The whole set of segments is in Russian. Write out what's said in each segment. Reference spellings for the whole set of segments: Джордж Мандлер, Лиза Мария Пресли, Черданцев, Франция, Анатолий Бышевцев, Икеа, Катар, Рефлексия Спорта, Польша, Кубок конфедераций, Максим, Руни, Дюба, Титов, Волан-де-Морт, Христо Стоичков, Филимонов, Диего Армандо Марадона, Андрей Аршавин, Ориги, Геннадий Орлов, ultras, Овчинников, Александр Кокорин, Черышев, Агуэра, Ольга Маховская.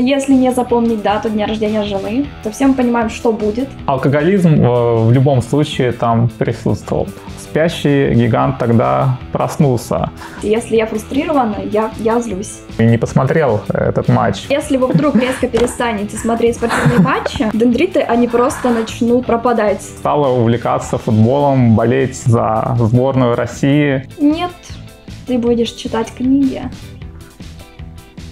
если не запомнить дату дня рождения жены, то все мы понимаем, что будет. Алкоголизм в любом случае там присутствовал. Спящий гигант тогда проснулся. Если я фрустрирована, я злюсь. И не посмотрел этот матч. Если вы вдруг резко перестанете смотреть спортивные матчи, дендриты, они просто начнут пропадать. Стала увлекаться футболом, болеть за сборную России. Нет, ты будешь читать книги.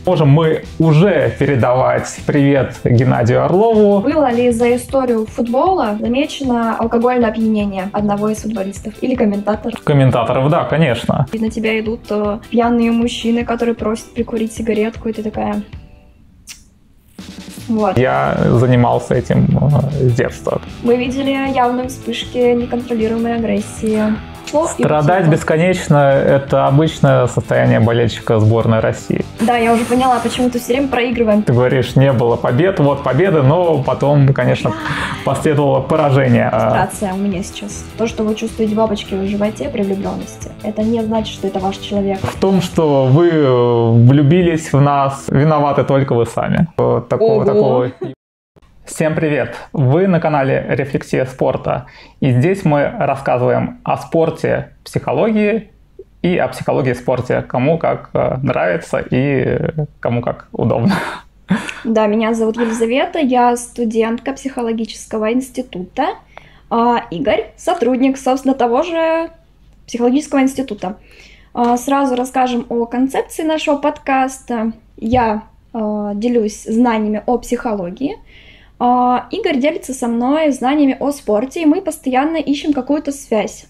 Можем мы уже передавать привет Геннадию Орлову. Было ли за историю футбола замечено алкогольное опьянение одного из футболистов или комментаторов? Комментаторов, да, конечно. И на тебя идут пьяные мужчины, которые просят прикурить сигаретку, и ты такая... Вот. Я занимался этим с детства. Мы видели явные вспышки неконтролируемой агрессии. Страдать бесконечно – это обычное состояние болельщика сборной России. Да, я уже поняла, почему ты все время проигрываем. Ты говоришь, не было побед, вот победы, но потом, конечно, последовало поражение. Фрустрация у меня сейчас. То, что вы чувствуете бабочки в животе при влюбленности, это не значит, что это ваш человек. В том, что вы влюбились в нас, виноваты только вы сами. Такого. Всем привет! Вы на канале «Рефлексия спорта», и здесь мы рассказываем о спорте, психологии и о психологии в спорте, кому как нравится и кому как удобно. Да, меня зовут Елизавета, я студентка психологического института, а Игорь – сотрудник, собственно, того же психологического института. Сразу расскажем о концепции нашего подкаста. Я делюсь знаниями о психологии. Игорь делится со мной знаниями о спорте, и мы постоянно ищем какую-то связь.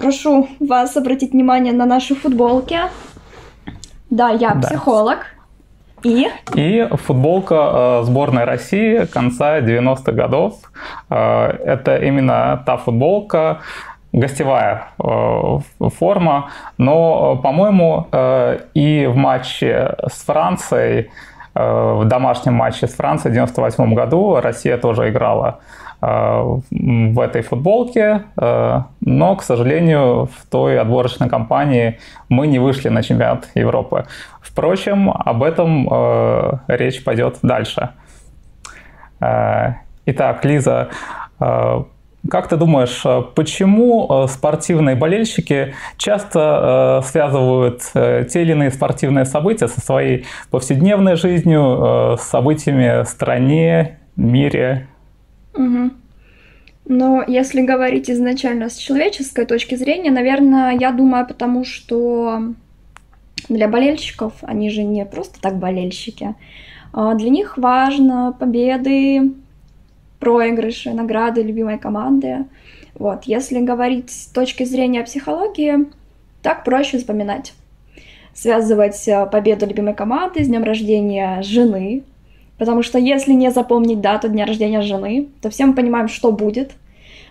Прошу вас обратить внимание на наши футболки. Да, я психолог. И футболка сборной России конца 90-х годов. Это именно та футболка, гостевая форма. Но, по-моему, и в матче с Францией, в домашнем матче с Францией в 1998 году Россия тоже играла в этой футболке, но, к сожалению, в той отборочной кампании мы не вышли на чемпионат Европы. Впрочем, об этом речь пойдет дальше. Итак, Лиза, как ты думаешь, почему спортивные болельщики часто связывают те или иные спортивные события со своей повседневной жизнью, с событиями в стране, мире? Угу. Но если говорить изначально с человеческой точки зрения, наверное, я думаю, потому что для болельщиков, они же не просто так болельщики, для них важно победы, проигрыши, награды любимой команды. Вот. Если говорить с точки зрения психологии, так проще вспоминать. Связывать победу любимой команды с днем рождения жены. Потому что если не запомнить дату дня рождения жены, то все мы понимаем, что будет.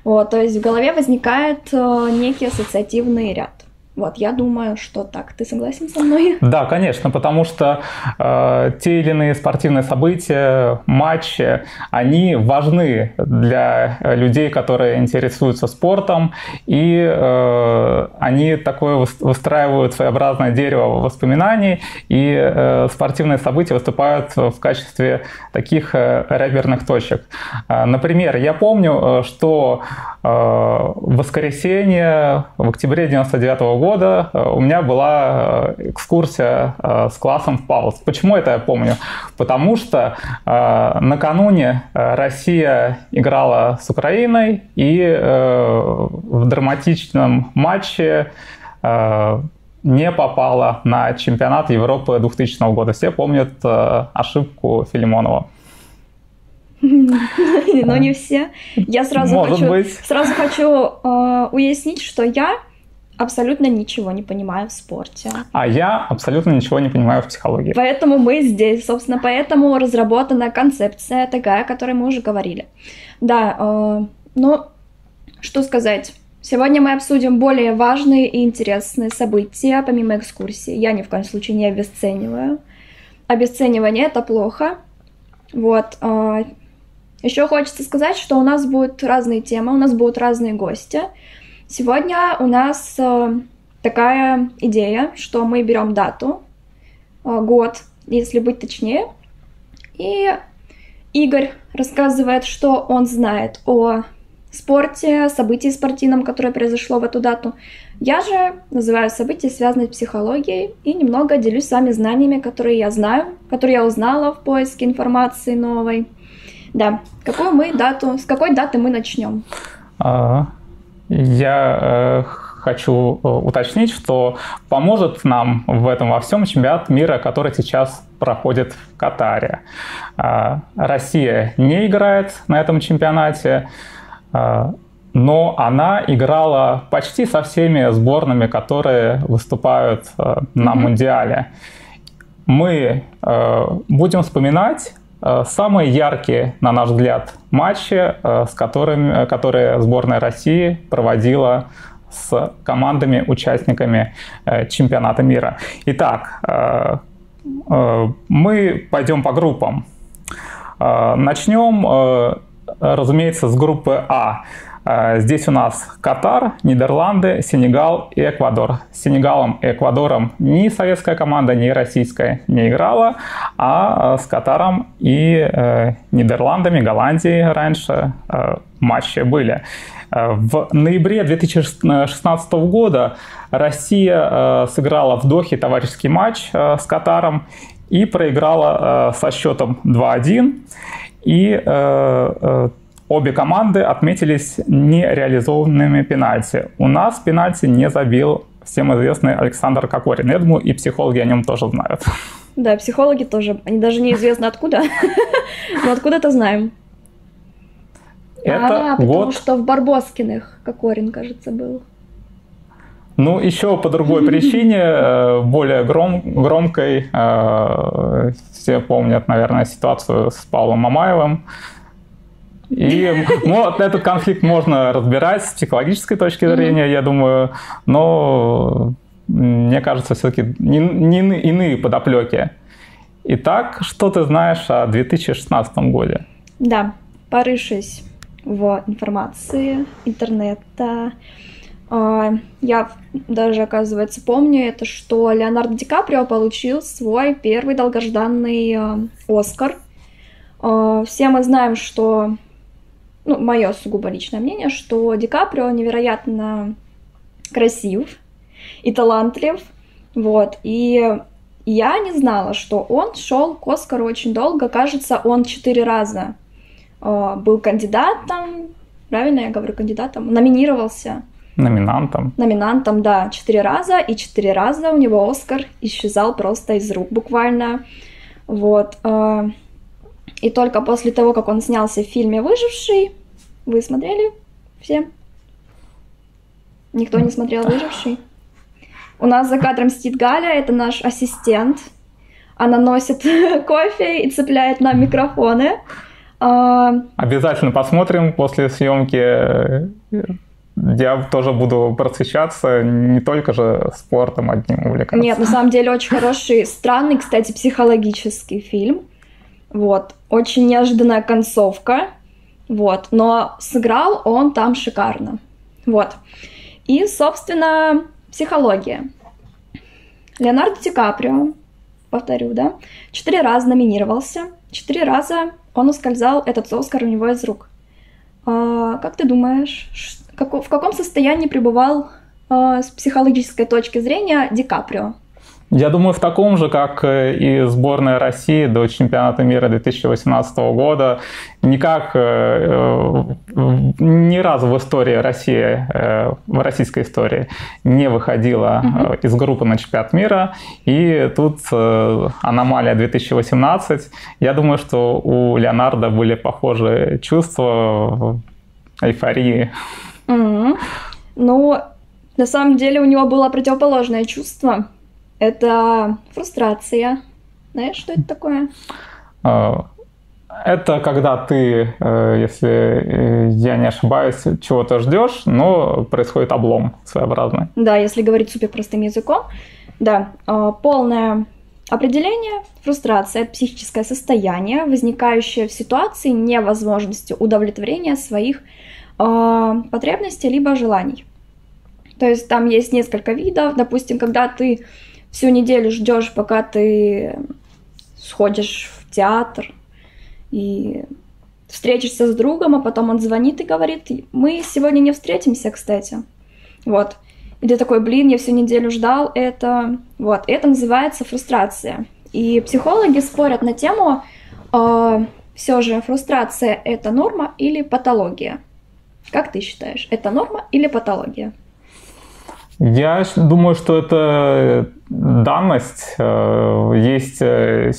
Вот. То есть в голове возникает некий ассоциативный ряд. Вот, я думаю, что так. Ты согласен со мной? Да, конечно, потому что те или иные спортивные события, матчи, они важны для людей, которые интересуются спортом, и они такое выстраивают своеобразное дерево воспоминаний, и спортивные события выступают в качестве таких реперных точек. Например, я помню, что в воскресенье, в октябре 1999 года, у меня была экскурсия с классом в Павловск. Почему это я помню? Потому что накануне Россия играла с Украиной, и в драматичном матче не попала на чемпионат Европы 2000 года. Все помнят ошибку Филимонова. Но не все. Я сразу хочу уяснить, что я абсолютно ничего не понимаю в спорте. А я абсолютно ничего не понимаю в психологии. Поэтому мы здесь, собственно, поэтому разработана концепция такая, о которой мы уже говорили. Да, но что сказать. Сегодня мы обсудим более важные и интересные события, помимо экскурсии. Я ни в коем случае не обесцениваю. Обесценивание – это плохо. Вот. Еще хочется сказать, что у нас будут разные темы, у нас будут разные гости. Сегодня у нас такая идея, что мы берем дату, год, если быть точнее, И Игорь рассказывает, что он знает о спорте, событии спортивном, которое произошло в эту дату. Я же называю события, связанные с психологией, и немного делюсь с вами знаниями, которые я знаю, которые я узнала в поиске информации новой. Да, какую мы дату, с какой даты мы начнем? Я хочу уточнить, что поможет нам в этом во всем чемпионат мира, который сейчас проходит в Катаре. Россия не играет на этом чемпионате, но она играла почти со всеми сборными, которые выступают на Мундиале. Мы будем вспоминать самые яркие, на наш взгляд, матчи, которые сборная России проводила с командами-участниками чемпионата мира. Итак, мы пойдем по группам. Начнем, разумеется, с группы А. Здесь у нас Катар, Нидерланды, Сенегал и Эквадор. С Сенегалом и Эквадором ни советская команда, ни российская не играла, а с Катаром и Нидерландами, Голландией раньше матчи были. В ноябре 2016 года Россия сыграла в Дохе товарищеский матч с Катаром и проиграла со счетом 2-1. И обе команды отметились нереализованными пенальти. У нас пенальти не забил всем известный Александр Кокорин. Я думаю, и психологи о нем тоже знают. Да, психологи тоже. Они даже неизвестно откуда, но откуда-то знаем. Это потому что в Барбоскиных Кокорин, кажется, был. Ну, еще по другой причине, более громкой, все помнят, наверное, ситуацию с Павлом Мамаевым. И этот конфликт можно разбирать с психологической точки зрения, я думаю, но мне кажется, все-таки иные подоплеки. Итак, что ты знаешь о 2016 году? Да, порывшись в информации, интернета, я даже, оказывается, помню это, что Леонардо Ди Каприо получил свой первый долгожданный Оскар. Все мы знаем, что, ну, мое сугубо личное мнение, что Ди Каприо невероятно красив и талантлив, вот, и я не знала, что он шел к Оскару очень долго, кажется, он 4 раза был кандидатом, правильно я говорю, кандидатом, номинировался. Номинантом. Номинантом, да, 4 раза, и 4 раза у него Оскар исчезал просто из рук буквально, вот. И только после того, как он снялся в фильме «Выживший», вы смотрели все? Никто не смотрел «Выживший»? У нас за кадром сидит Галя, это наш ассистент. Она носит кофе и цепляет нам микрофоны. Обязательно посмотрим после съемки. Я тоже буду просвещаться, не только же спортом одним увлекаться. Нет, на самом деле очень хороший, странный, кстати, психологический фильм. Вот, очень неожиданная концовка, вот, но сыграл он там шикарно, вот. И, собственно, психология. Леонардо Ди Каприо, повторю, да, 4 раза номинировался, 4 раза он ускользал, этот Оскар у него из рук. Как ты думаешь, в каком состоянии пребывал с психологической точки зрения Ди Каприо? Я думаю, в таком же, как и сборная России до чемпионата мира 2018 года. Никак ни разу в истории России, в российской истории, не выходила из группы на чемпионат мира. И тут аномалия 2018. Я думаю, что у Леонардо были похожие чувства эйфории. Ну, на самом деле у него было противоположное чувство. Это фрустрация. Знаешь, что это такое? Это когда ты, если я не ошибаюсь, чего-то ждешь, но происходит облом своеобразный. Да, если говорить супер простым языком. Да, полное определение. Фрустрация – это психическое состояние, возникающее в ситуации невозможности удовлетворения своих потребностей либо желаний. То есть там есть несколько видов. Допустим, когда ты всю неделю ждешь, пока ты сходишь в театр, и встретишься с другом, а потом он звонит и говорит: мы сегодня не встретимся, кстати. Вот. И ты такой: блин, я всю неделю ждал это. Вот. Это называется фрустрация. И психологи спорят на тему, все же фрустрация – это норма или патология. Как ты считаешь, это норма или патология? Я думаю, что это данность. Есть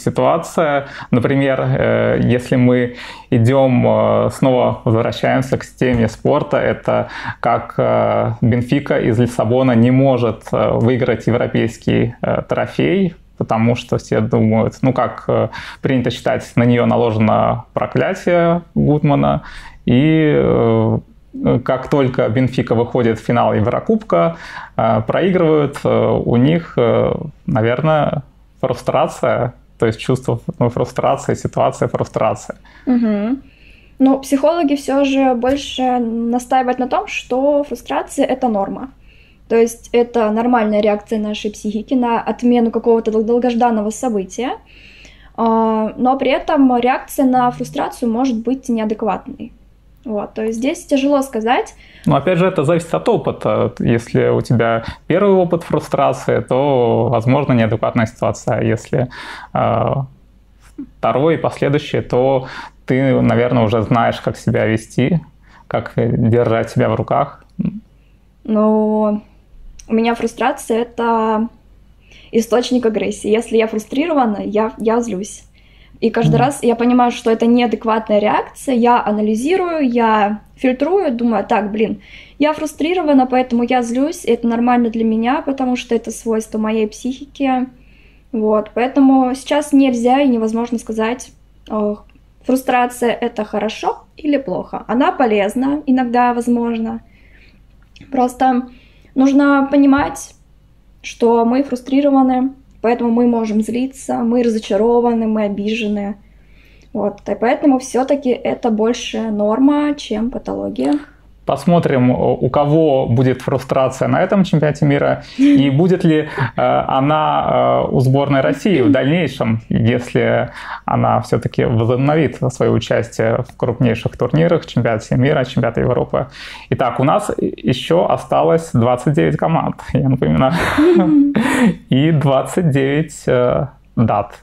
ситуация, например, если мы идем, снова возвращаемся к теме спорта, это как Бенфика из Лиссабона не может выиграть европейский трофей, потому что все думают, ну, как принято считать, на нее наложено проклятие Гудмана, и... Как только Бенфика выходит в финал Еврокубка, проигрывают, у них, наверное, фрустрация, то есть чувство фрустрации, ситуация фрустрации. Угу. Но психологи все же больше настаивают на том, что фрустрация – это норма. То есть это нормальная реакция нашей психики на отмену какого-то долгожданного события, но при этом реакция на фрустрацию может быть неадекватной. Вот, то есть здесь тяжело сказать. Но опять же, это зависит от опыта. Если у тебя первый опыт фрустрации, то, возможно, неадекватная ситуация. Если второй и последующие, то ты, наверное, уже знаешь, как себя вести, как держать себя в руках. Ну, у меня фрустрация – это источник агрессии. Если я фрустрирована, я злюсь. И каждый раз я понимаю, что это неадекватная реакция, я анализирую, я фильтрую, думаю: так, блин, я фрустрирована, поэтому я злюсь, и это нормально для меня, потому что это свойство моей психики. Вот, поэтому сейчас нельзя и невозможно сказать, фрустрация — это хорошо или плохо. Она полезна иногда, возможно. Просто нужно понимать, что мы фрустрированы, поэтому мы можем злиться, мы разочарованы, мы обижены. Вот. И поэтому все-таки это больше норма, чем патология. Посмотрим, у кого будет фрустрация на этом чемпионате мира, и будет ли она у сборной России в дальнейшем, если она все-таки возобновит свое участие в крупнейших турнирах, чемпионате мира, чемпионате Европы. Итак, у нас еще осталось 29 команд, я напоминаю, и 29 дат.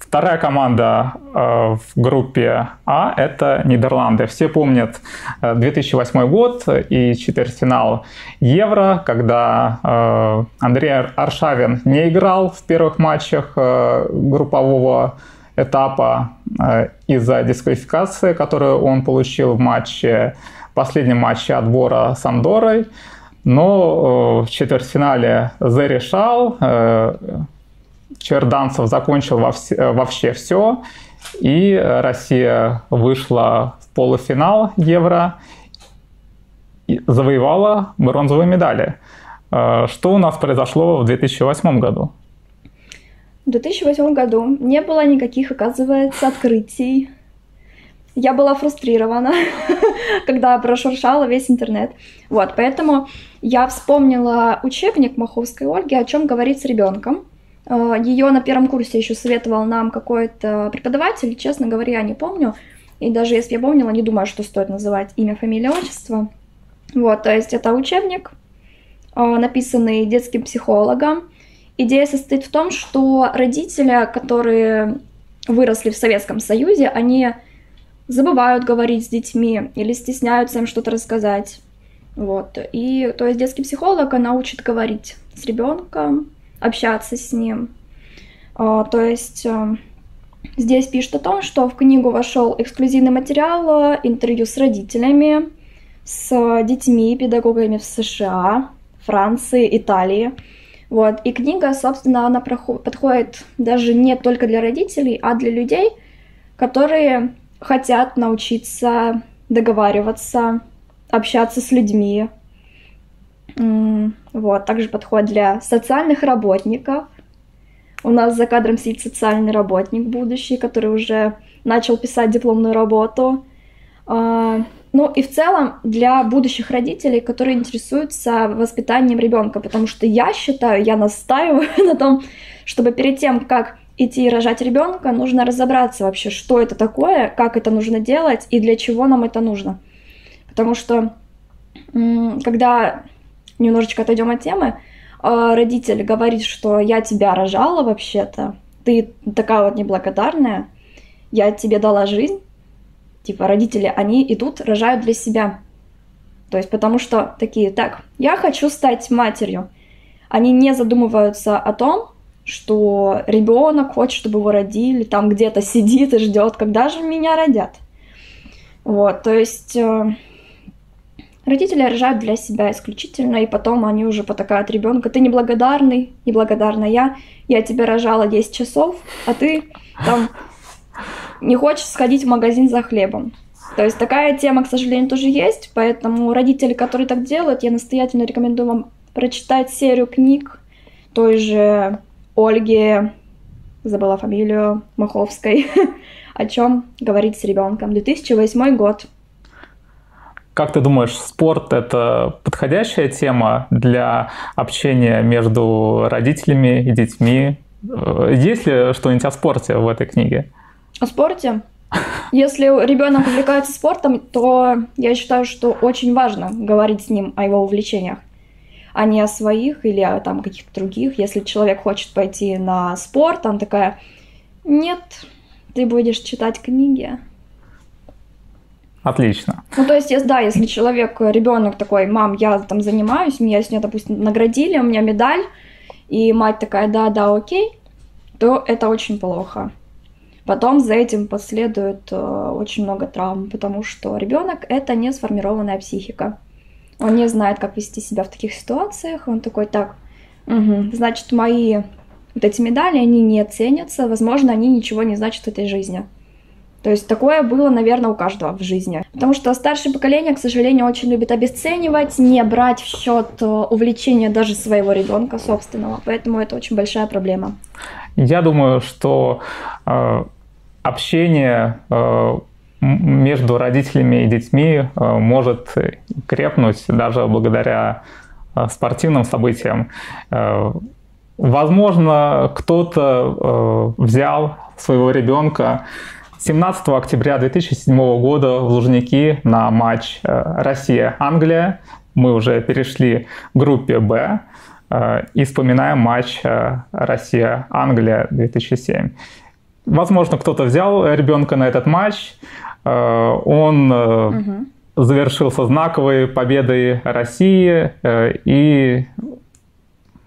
Вторая команда в группе А – это Нидерланды. Все помнят 2008 год и четвертьфинал Евро, когда Андрей Аршавин не играл в первых матчах группового этапа из-за дисквалификации, которую он получил в последнем матче отбора с Андоррой. Но в четвертьфинале зарешал. Черданцев закончил вообще все, и Россия вышла в полуфинал Евро и завоевала бронзовые медали. Что у нас произошло в 2008 году? В 2008 году не было никаких, оказывается, открытий. Я была фрустрирована, когда прошуршала весь интернет. Вот, поэтому я вспомнила учебник Маховской Ольги «О чем говорить с ребенком». Ее на первом курсе еще советовал нам какой-то преподаватель, честно говоря, я не помню. И даже если я помнила, не думаю, что стоит называть имя, фамилию, отчество. Вот, то есть это учебник, написанный детским психологом. Идея состоит в том, что родители, которые выросли в Советском Союзе, они забывают говорить с детьми или стесняются им что-то рассказать. Вот, и то есть детский психолог, она учит говорить с ребенком, общаться с ним. То есть здесь пишут о том, что в книгу вошел эксклюзивный материал, интервью с родителями, с детьми, педагогами в США, Франции, Италии. Вот. И книга, собственно, она подходит даже не только для родителей, а для людей, которые хотят научиться договариваться, общаться с людьми. Вот, также подход для социальных работников. У нас за кадром сидит социальный работник будущий, который уже начал писать дипломную работу. Ну и в целом для будущих родителей, которые интересуются воспитанием ребенка, потому что я считаю, я настаиваю на том, чтобы перед тем, как идти рожать ребенка, нужно разобраться вообще, что это такое, как это нужно делать и для чего нам это нужно. Потому что, когда немножечко отойдем от темы, родитель говорит, что я тебя рожала вообще-то, ты такая вот неблагодарная, я тебе дала жизнь. Типа родители, они идут, рожают для себя. То есть потому что такие, так, я хочу стать матерью. Они не задумываются о том, что ребенок хочет, чтобы его родили, там где-то сидит и ждет, когда же меня родят. Вот, то есть родители рожают для себя исключительно, и потом они уже потакают ребенка. Ты неблагодарный, неблагодарная, я тебя рожала 10 часов, а ты там не хочешь сходить в магазин за хлебом. То есть такая тема, к сожалению, тоже есть, поэтому родители, которые так делают, я настоятельно рекомендую вам прочитать серию книг той же Ольги, забыла фамилию, Маховской, о чем говорить с ребенком. 2008 год. Как ты думаешь, спорт – это подходящая тема для общения между родителями и детьми? Есть ли что-нибудь о спорте в этой книге? О спорте? Если ребенок увлекается спортом, то я считаю, что очень важно говорить с ним о его увлечениях, а не о своих или о там каких-то других. Если человек хочет пойти на спорт, он такая, нет, ты будешь читать книги. Отлично. Ну, то есть, да, если человек, ребенок такой, мам, я там занимаюсь, меня сегодня, допустим, наградили, у меня медаль, и мать такая, да, окей, то это очень плохо. Потом за этим последует очень много травм, потому что ребенок – это не сформированная психика. Он не знает, как вести себя в таких ситуациях. Он такой, так, угу, значит, мои вот эти медали, они не ценятся, возможно, они ничего не значат в этой жизни. То есть такое было, наверное, у каждого в жизни. Потому что старшее поколение, к сожалению, очень любит обесценивать, не брать в счет увлечения даже своего ребенка собственного. Поэтому это очень большая проблема. Я думаю, что общение между родителями и детьми может крепнуть даже благодаря спортивным событиям. Возможно, кто-то взял своего ребенка 17 октября 2007 года в Лужники на матч Россия-Англия. Мы уже перешли к группе «Б» и вспоминаем матч Россия-Англия 2007. Возможно, кто-то взял ребенка на этот матч. Он завершился знаковой победой России. И,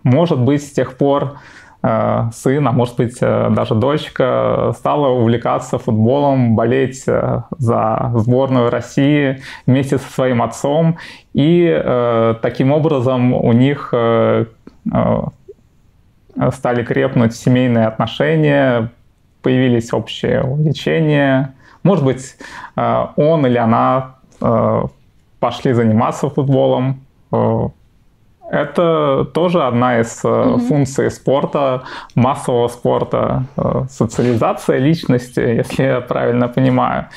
может быть, с тех пор сын, а может быть, даже дочка стала увлекаться футболом, болеть за сборную России вместе со своим отцом. И таким образом у них стали крепнуть семейные отношения, появились общие увлечения. Может быть, он или она пошли заниматься футболом. Это тоже одна из функций спорта, массового спорта, социализация личности, если я правильно понимаю.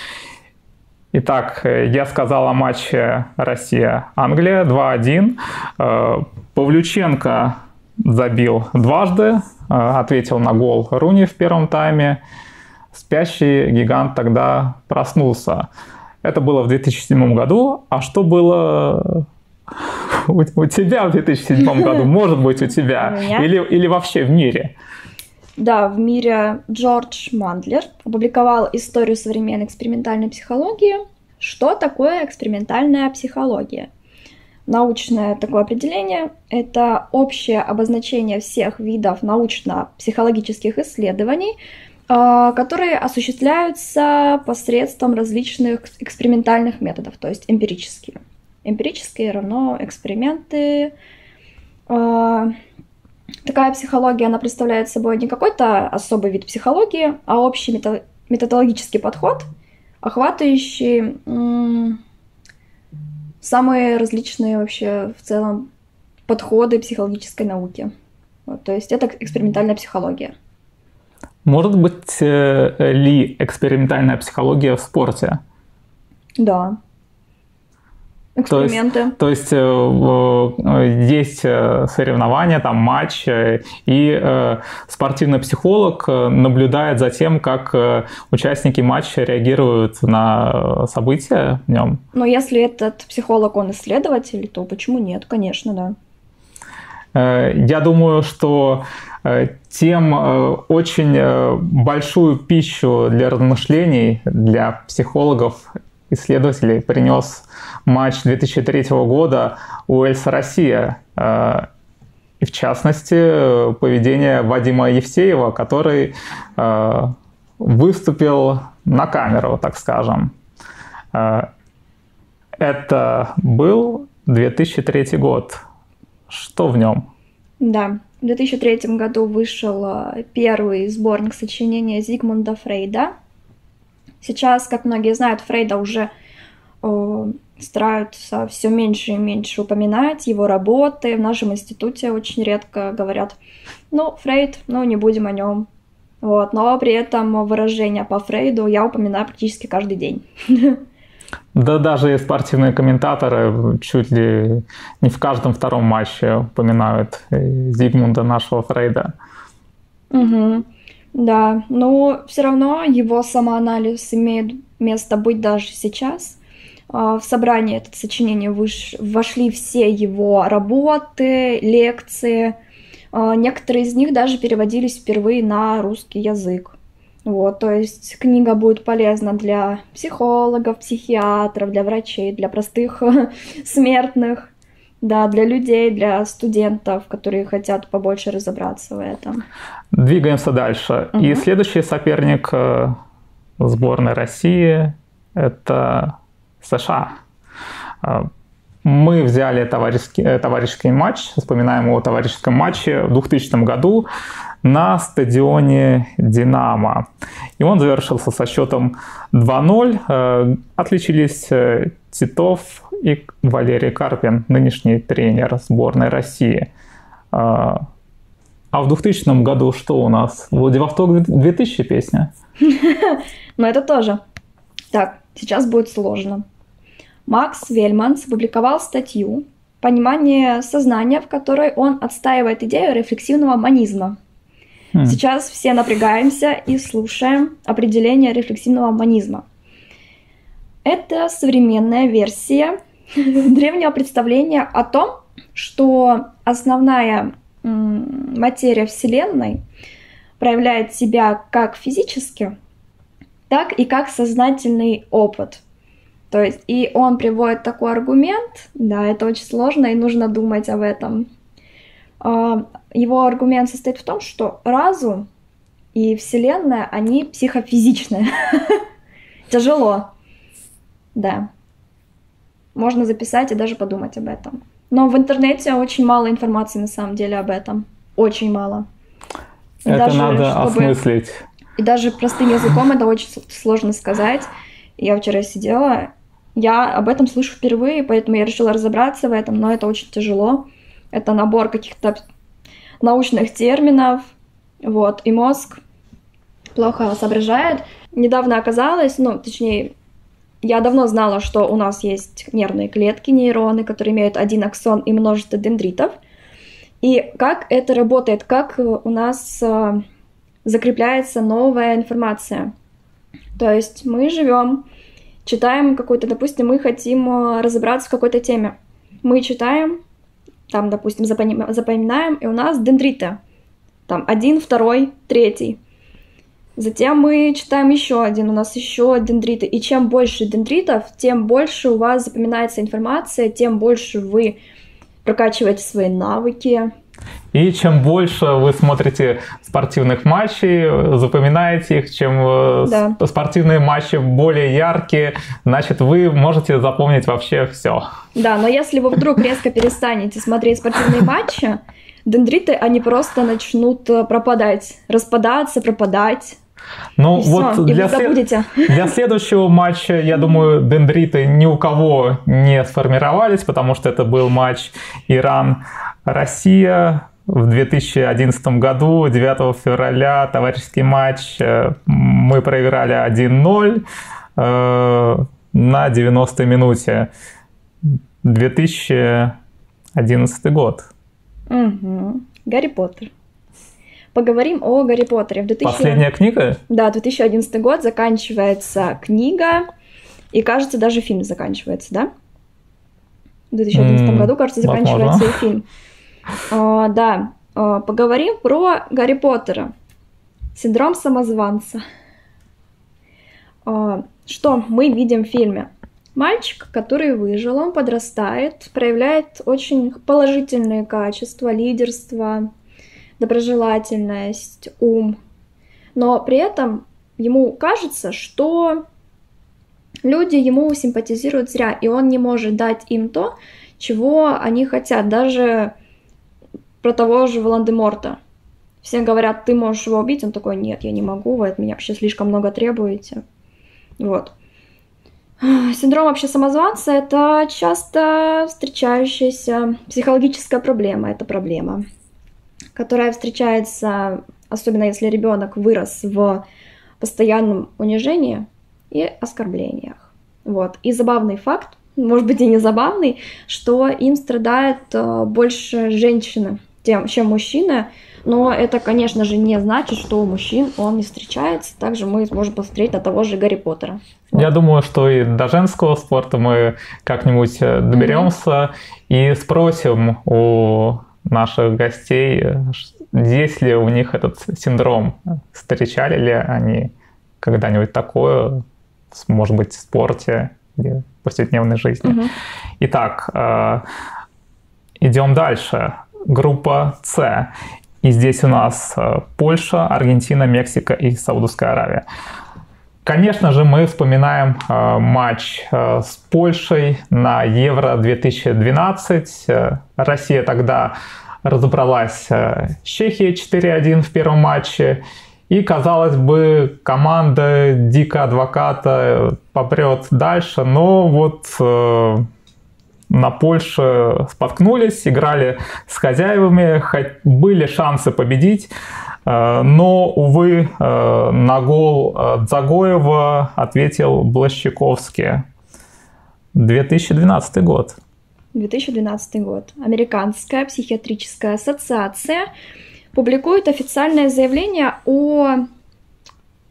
Итак, я сказал о матче Россия-Англия 2-1. Павлюченко забил дважды, ответил на гол Руни в первом тайме. Спящий гигант тогда проснулся. Это было в 2007 году. А что было у тебя в 2007 году? Может быть, у тебя? Или вообще в мире? Да, в мире Джордж Мандлер опубликовал историю современной экспериментальной психологии. Что такое экспериментальная психология? Научное такое определение – это общее обозначение всех видов научно-психологических исследований, которые осуществляются посредством различных экспериментальных методов, то есть эмпирические. Эмпирические равно эксперименты. Такая психология, она представляет собой не какой-то особый вид психологии, а общий методологический подход, охватывающий самые различные вообще в целом подходы психологической науки. Вот, то есть это экспериментальная психология. Может быть ли экспериментальная психология в спорте? Да. эксперименты. То есть есть соревнования, там матч, и спортивный психолог наблюдает за тем, как участники матча реагируют на события в нем. Но если этот психолог, он исследователь, то почему нет? Конечно, да. Я думаю, что тем очень большую пищу для размышлений для психологов, исследователей принес матч 2003 года Уэльс-Россия. И в частности, поведение Вадима Евсеева, который выступил на камеру, так скажем. Это был 2003 год. Что в нем? Да, в 2003 году вышел первый сборник сочинения Зигмунда Фрейда. Сейчас, как многие знают, Фрейда уже стараются все меньше и меньше упоминать, его работы в нашем институте очень редко говорят. Ну, Фрейд, ну не будем о нем. Вот. Но при этом выражения по Фрейду я упоминаю практически каждый день. Да, даже спортивные комментаторы чуть ли не в каждом втором матче упоминают Зигмунда нашего Фрейда. Угу. Да, но все равно его самоанализ имеет место быть даже сейчас. В собрание это сочинение вошли все его работы, лекции. Некоторые из них даже переводились впервые на русский язык. Вот, то есть книга будет полезна для психологов, психиатров, для врачей, для простых смертных, да, для людей, для студентов, которые хотят побольше разобраться в этом. Двигаемся дальше. Угу. И следующий соперник сборной России – это США. Мы взяли товарищеский матч, вспоминаем о товарищеском матче в 2000 году на стадионе «Динамо». И он завершился со счетом 2-0. Отличились Титов и Валерий Карпин, нынешний тренер сборной России. А в 2000 году что у нас? «Владивосток 2000» песня? Но это тоже. Так, сейчас будет сложно. Макс Вельманс публиковал статью «Понимание сознания», в которой он отстаивает идею рефлексивного манизма. Сейчас все напрягаемся и слушаем определение рефлексивного манизма. Это современная версия древнего представления о том, что основная материя Вселенной проявляет себя как физически, так и как сознательный опыт. То есть, и он приводит такой аргумент, да, это очень сложно, и нужно думать об этом. Его аргумент состоит в том, что разум и Вселенная, они психофизичные. Тяжело, да. Можно записать и даже подумать об этом. Но в интернете очень мало информации на самом деле об этом. Очень мало. Это надо осмыслить. И даже простым языком это очень сложно сказать. Я вчера сидела, я об этом слышу впервые, поэтому я решила разобраться в этом, но это очень тяжело. Это набор каких-то научных терминов, вот, и мозг плохо соображает. Недавно оказалось, ну, точнее, я давно знала, что у нас есть нервные клетки, нейроны, которые имеют один аксон и множество дендритов. И как это работает, как у нас закрепляется новая информация. То есть мы живем, читаем какую-то, допустим, мы хотим разобраться в какой-то теме. Мы читаем, там, допустим, запоминаем, и у нас дендриты. Там 1, 2, 3. Затем мы читаем еще один, у нас еще дендриты. И чем больше дендритов, тем больше у вас запоминается информация, тем больше вы прокачиваете свои навыки. И чем больше вы смотрите спортивных матчей, запоминаете их, чем да. Спортивные матчи более яркие, значит, вы можете запомнить вообще все. Да, но если вы вдруг резко перестанете смотреть спортивные матчи, дендриты, они просто начнут пропадать, распадаться, пропадать. Ну вот все, для следующего матча, я думаю, дендриты ни у кого не сформировались, потому что это был матч Иран-Россия в 2011 году, 9 февраля, товарищеский матч. Мы проиграли 1-0 на 90-й минуте. 2011 год. Угу. Гарри Поттер. Поговорим о Гарри Поттере. Последняя книга? Да, 2011 год, заканчивается книга, и, кажется, даже фильм заканчивается, да? В 2011 году, кажется, заканчивается и фильм. Да, поговорим про Гарри Поттера. Синдром самозванца. Что мы видим в фильме? Мальчик, который выжил, он подрастает, проявляет очень положительные качества, лидерство, доброжелательность, ум. Но при этом ему кажется, что люди ему симпатизируют зря, и он не может дать им то, чего они хотят. Даже про того же Волан-де-Морта. Все говорят, ты можешь его убить, он такой, нет, я не могу, вы от меня вообще слишком много требуете. Вот. Синдром вообще самозванца — это часто встречающаяся психологическая проблема. Это проблема, которая встречается, особенно если ребенок вырос в постоянном унижении и оскорблениях. Вот. И забавный факт, может быть и не забавный, что им страдают больше женщины, чем мужчины. Но это, конечно же, не значит, что у мужчин он не встречается. Также мы сможем посмотреть на того же Гарри Поттера. Вот. Я думаю, что и до женского спорта мы как-нибудь доберемся и спросим у наших гостей, есть ли у них этот синдром, встречали ли они когда-нибудь такое, может быть, в спорте или в повседневной жизни. Итак, идем дальше. Группа С. И здесь у нас Польша, Аргентина, Мексика и Саудовская Аравия. Конечно же, мы вспоминаем матч с Польшей на Евро-2012. Россия тогда разобралась с Чехией 4-1 в первом матче. И, казалось бы, команда Дика Адвоката попрет дальше, но вот... На Польшу споткнулись, играли с хозяевами, были шансы победить, но, увы, на гол Дзагоева ответил Блащиковский. 2012 год. 2012 год. Американская психиатрическая ассоциация публикует официальное заявление о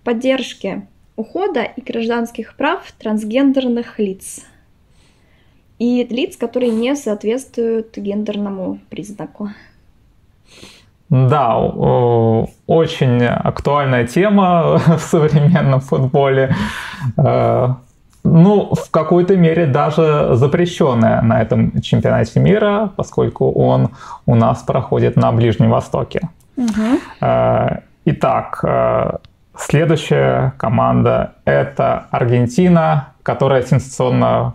поддержке ухода и гражданских прав трансгендерных лиц. И лиц, которые не соответствуют гендерному признаку. Да, очень актуальная тема в современном футболе. Ну, в какой-то мере даже запрещенная на этом чемпионате мира, поскольку он у нас проходит на Ближнем Востоке. Итак, следующая команда – это Аргентина, которая сенсационно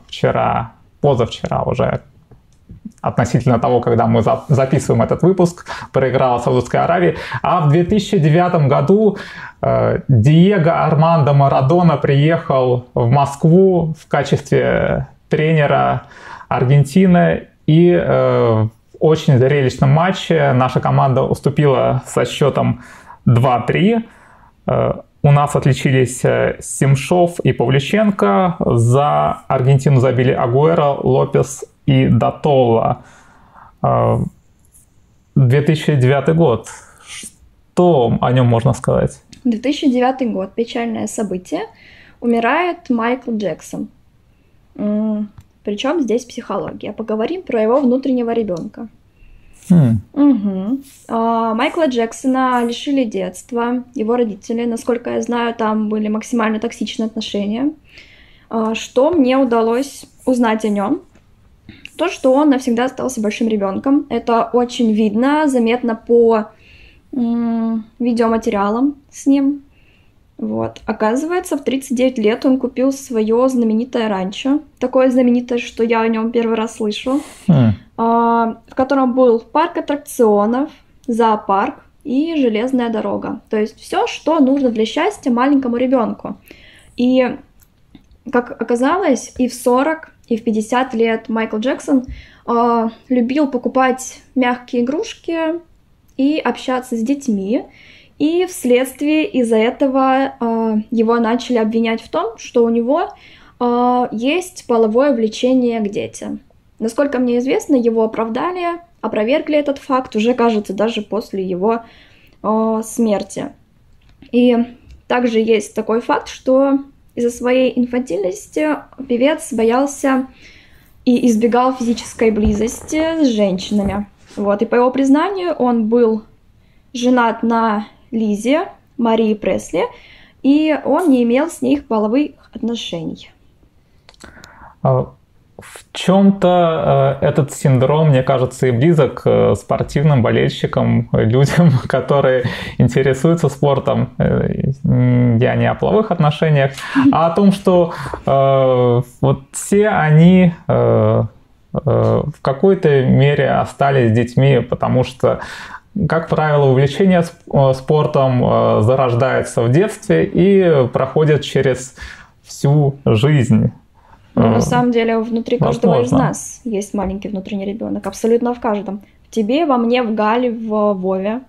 позавчера уже, относительно того, когда мы записываем этот выпуск, проиграла Саудовской Аравии. А в 2009 году Диего Армандо Марадона приехал в Москву в качестве тренера Аргентины. И в очень зрелищном матче наша команда уступила со счетом 2-3. У нас отличились Симшов и Павлющенко. За Аргентину забили Агуэра, Лопес и Датола. 2009 год. Что о нем можно сказать? 2009 год. Печальное событие. Умирает Майкл Джексон. Причем здесь психология. Поговорим про его внутреннего ребенка. Майкла Джексона лишили детства. Его родители, насколько я знаю, там были максимально токсичные отношения. Что мне удалось узнать о нем? То, что он навсегда остался большим ребенком. Это очень видно, заметно по видеоматериалам с ним. Вот. Оказывается, в 39 лет он купил свое знаменитое ранчо. Такое знаменитое, что я о нем первый раз слышу. В котором был парк аттракционов, зоопарк и железная дорога. То есть все, что нужно для счастья маленькому ребенку. И, как оказалось, и в 40, и в 50 лет Майкл Джексон любил покупать мягкие игрушки и общаться с детьми. И вследствие из-за этого его начали обвинять в том, что у него есть половое влечение к детям. Насколько мне известно, его оправдали, опровергли этот факт уже, кажется, даже после его смерти. И также есть такой факт, что из-за своей инфантильности певец боялся и избегал физической близости с женщинами. Вот. И по его признанию он был женат на Лизе, Марии Пресли, и он не имел с ней половых отношений. В чем-то этот синдром, мне кажется, и близок к спортивным болельщикам, людям, которые интересуются спортом. Я не о половых отношениях, а о том, что вот все они в какой-то мере остались детьми, потому что, как правило, увлечение спортом зарождается в детстве и проходит через всю жизнь. Но на самом деле внутри каждого из нас есть маленький внутренний ребенок. Абсолютно в каждом. В тебе, во мне, в Гале, в Вове,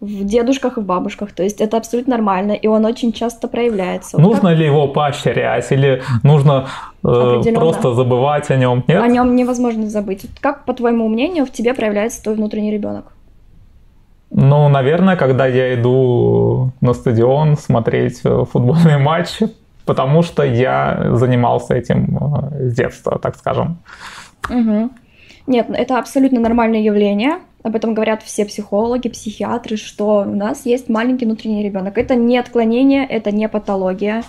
в дедушках и в бабушках. То есть это абсолютно нормально, и он очень часто проявляется. Нужно ли его поощрять, или нужно просто забывать о нем? Нет? О нем невозможно забыть. Как, по твоему мнению, в тебе проявляется твой внутренний ребенок? Ну, наверное, когда я иду на стадион смотреть футбольный матч, потому что я занимался этим с детства, так скажем. Угу. Нет, это абсолютно нормальное явление. Об этом говорят все психологи, психиатры, что у нас есть маленький внутренний ребенок. Это не отклонение, это не патология.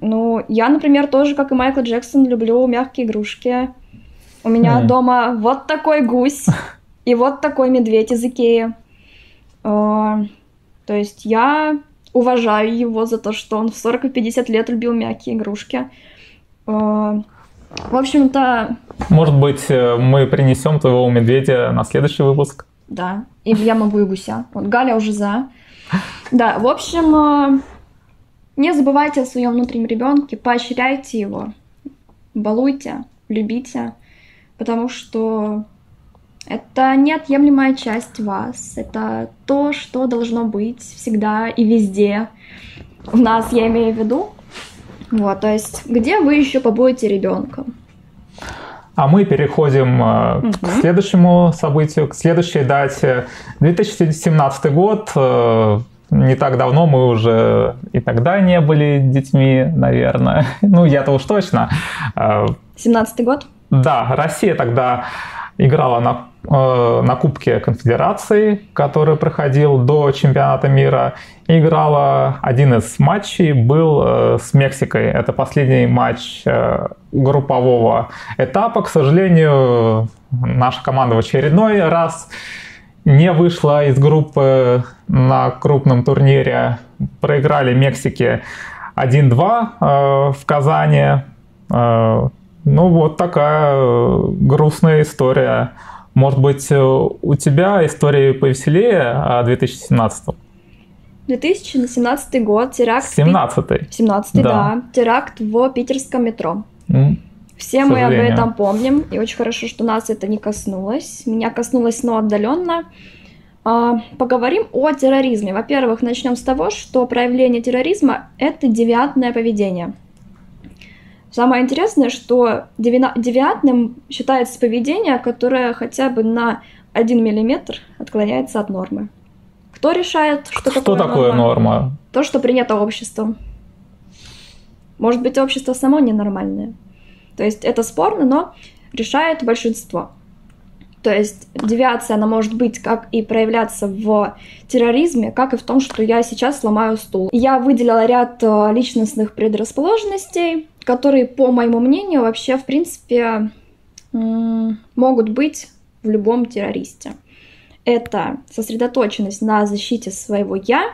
Ну, я, например, тоже, как и Майкл Джексон, люблю мягкие игрушки. У меня дома вот такой гусь и вот такой медведь из Икеи. То есть я уважаю его за то, что он в 40-50 лет любил мягкие игрушки. В общем-то... Может быть, мы принесем твоего медведя на следующий выпуск? Да, и я могу и гуся. Вот Галя уже за. Да, в общем, не забывайте о своем внутреннем ребенке, поощряйте его, балуйте, любите, потому что это неотъемлемая часть вас, это то, что должно быть всегда и везде у нас, я имею в виду. Вот, то есть, где вы еще побудете ребенком? А мы переходим к следующему событию, к следующей дате. 2017 год, не так давно мы уже и тогда не были детьми, наверное. Ну, я-то уж точно. 17-й год? Да, Россия тогда играла на Кубке Конфедерации, который проходил до чемпионата мира. Играла, один из матчей был с Мексикой. Это последний матч группового этапа. К сожалению, наша команда в очередной раз не вышла из группы на крупном турнире. Проиграли Мексике 1-2 в Казани. Ну, вот такая грустная история. Может быть, у тебя история повеселее о 2017-м? 2017 год, теракт... 17-й. 17-й, да. Теракт в питерском метро. Все мы об этом помним, и очень хорошо, что нас это не коснулось. Меня коснулось, но отдаленно. Поговорим о терроризме. Во-первых, начнем с того, что проявление терроризма – это девиантное поведение. Самое интересное, что девиантным считается поведение, которое хотя бы на 1 миллиметр отклоняется от нормы. Кто решает, что такое норма? То, что принято обществом. Может быть, общество само ненормальное. То есть это спорно, но решает большинство. То есть девиация, она может быть как и проявляться в терроризме, как и в том, что я сейчас сломаю стул. Я выделила ряд личностных предрасположенностей, которые, по моему мнению, вообще, в принципе, могут быть в любом террористе. Это сосредоточенность на защите своего «я»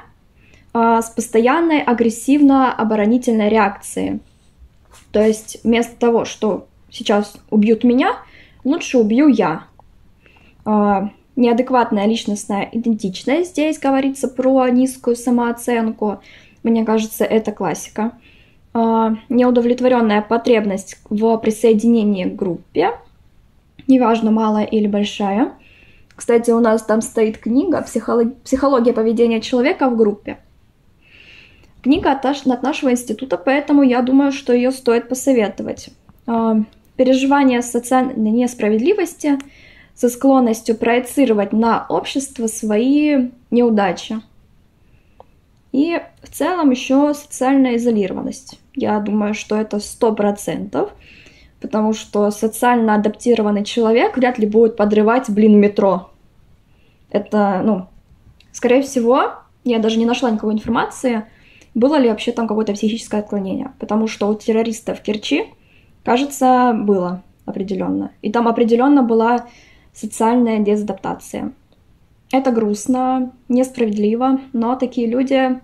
с постоянной агрессивно-оборонительной реакцией. То есть вместо того, что сейчас убьют меня, лучше убью я. Неадекватная личностная идентичность. Здесь говорится про низкую самооценку. Мне кажется, это классика. Неудовлетворенная потребность в присоединении к группе, неважно, малая или большая. Кстати, у нас там стоит книга «Психология поведения человека в группе». Книга от нашего института, поэтому я думаю, что ее стоит посоветовать. переживание социальной несправедливости со склонностью проецировать на общество свои неудачи. И в целом еще социальная изолированность. Я думаю, что это 100%, потому что социально адаптированный человек вряд ли будет подрывать, метро. Это, скорее всего, я даже не нашла никакой информации, было ли вообще там какое-то психическое отклонение, потому что у террориста в Керчи, кажется, было определенно. И там определенно была социальная дезадаптация. Это грустно, несправедливо, но такие люди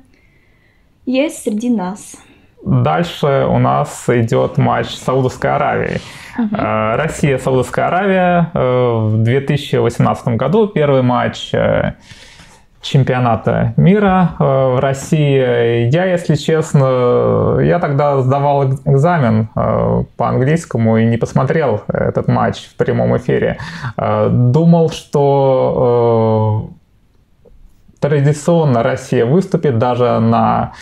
есть среди нас. Дальше у нас идет матч с Саудовской Аравией. Uh-huh. Россия, Саудовская Аравия. В 2018 году первый матч чемпионата мира в России. Я, если честно, тогда сдавал экзамен по английскому и не посмотрел этот матч в прямом эфире. Думал, что традиционно Россия выступит даже на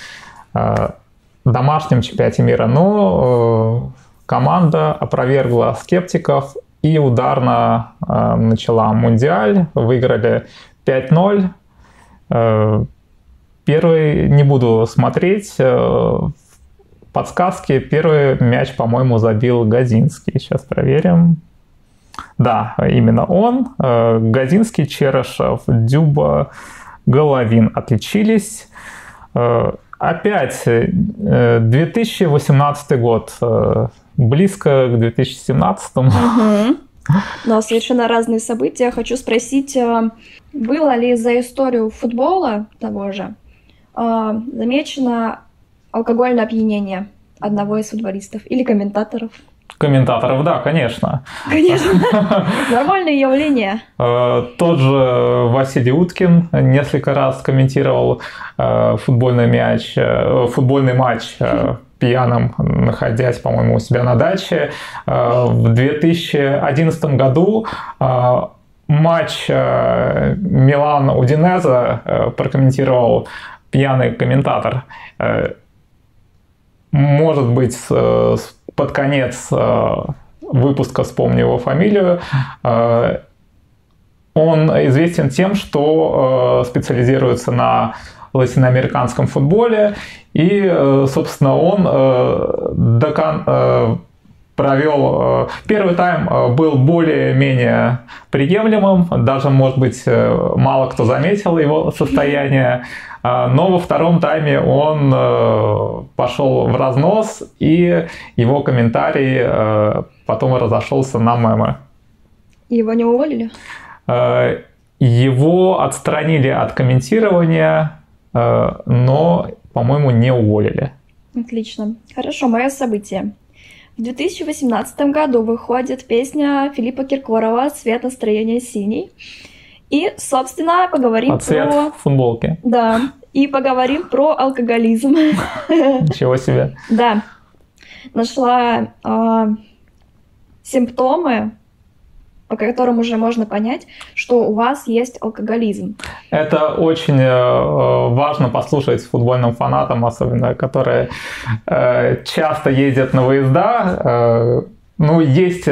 домашнем чемпионате мира, но команда опровергла скептиков и ударно начала Мундиаль. Выиграли 5-0. Первый не буду смотреть подсказки. Первый мяч, по-моему, забил Газинский. Сейчас проверим. Да, именно он. Газинский, Черышев, Дюба, Головин отличились. Опять 2018 год. Близко к 2017. Угу. Но совершенно разные события. Хочу спросить, было ли за историю футбола того же замечено алкогольное опьянение одного из футболистов или комментаторов? Комментаторов, да, конечно. Конечно. Нормальное явление. Тот же Василий Уткин несколько раз комментировал футбольный матч пьяным, находясь, по-моему, у себя на даче. В 2011 году матч Милан-Удинезе прокомментировал пьяный комментатор. Может быть, под конец выпуска вспомню его фамилию. Он известен тем, что специализируется на латиноамериканском футболе. И, собственно, он провел... Первый тайм был более-менее приемлемым. Даже, может быть, мало кто заметил его состояние. Но во втором тайме он пошел в разнос, и его комментарий потом разошелся на мемы. Его не уволили? Его отстранили от комментирования, но, по-моему, не уволили. Отлично. Хорошо, мое событие. В 2018 году выходит песня Филиппа Киркорова «Цвет настроения синий». И, собственно, поговорим про... цвет футболки. Да. И поговорим про алкоголизм. Ничего себе. Да. Нашла симптомы, по которым уже можно понять, что у вас есть алкоголизм. Это очень важно послушать футбольным фанатам, особенно которые часто ездят на выезда. Есть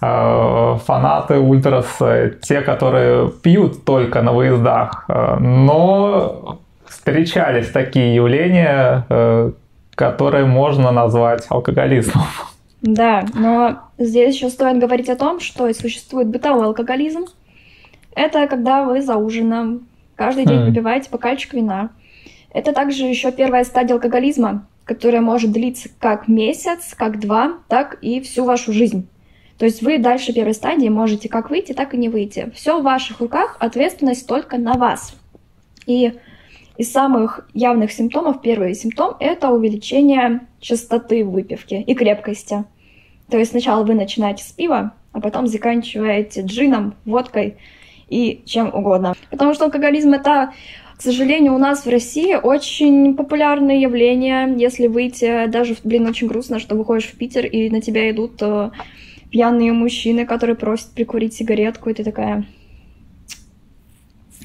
фанаты ультрас, те, которые пьют только на выездах, но встречались такие явления, которые можно назвать алкоголизмом. Да, но здесь еще стоит говорить о том, что и существует бытовой алкоголизм. Это когда вы за ужином каждый день выпиваете бокальчик вина. Это также еще первая стадия алкоголизма, которая может длиться как месяц, как два, так и всю вашу жизнь. То есть вы дальше первой стадии можете как выйти, так и не выйти. Все в ваших руках, ответственность только на вас. И из самых явных симптомов, первый симптом – это увеличение частоты выпивки и крепкости. То есть сначала вы начинаете с пива, а потом заканчиваете джином, водкой и чем угодно. Потому что алкоголизм – это, к сожалению, у нас в России очень популярное явление. Если выйти, даже, очень грустно, что выходишь в Питер, и на тебя идут пьяные мужчины, которые просят прикурить сигаретку, и ты такая...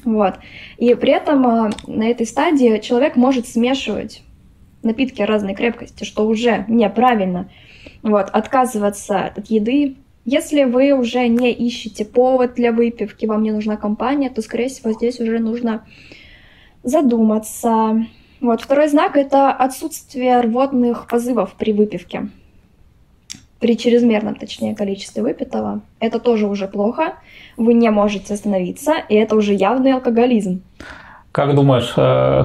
Вот. И при этом на этой стадии человек может смешивать напитки разной крепкости, что уже неправильно. Вот, отказываться от еды. Если вы уже не ищете повод для выпивки, вам не нужна компания, то, скорее всего, здесь уже нужно задуматься. Вот, второй знак — это отсутствие рвотных позывов при выпивке. При чрезмерном, точнее, количестве выпитого. Это тоже уже плохо. Вы не можете остановиться, и это уже явный алкоголизм. Как думаешь,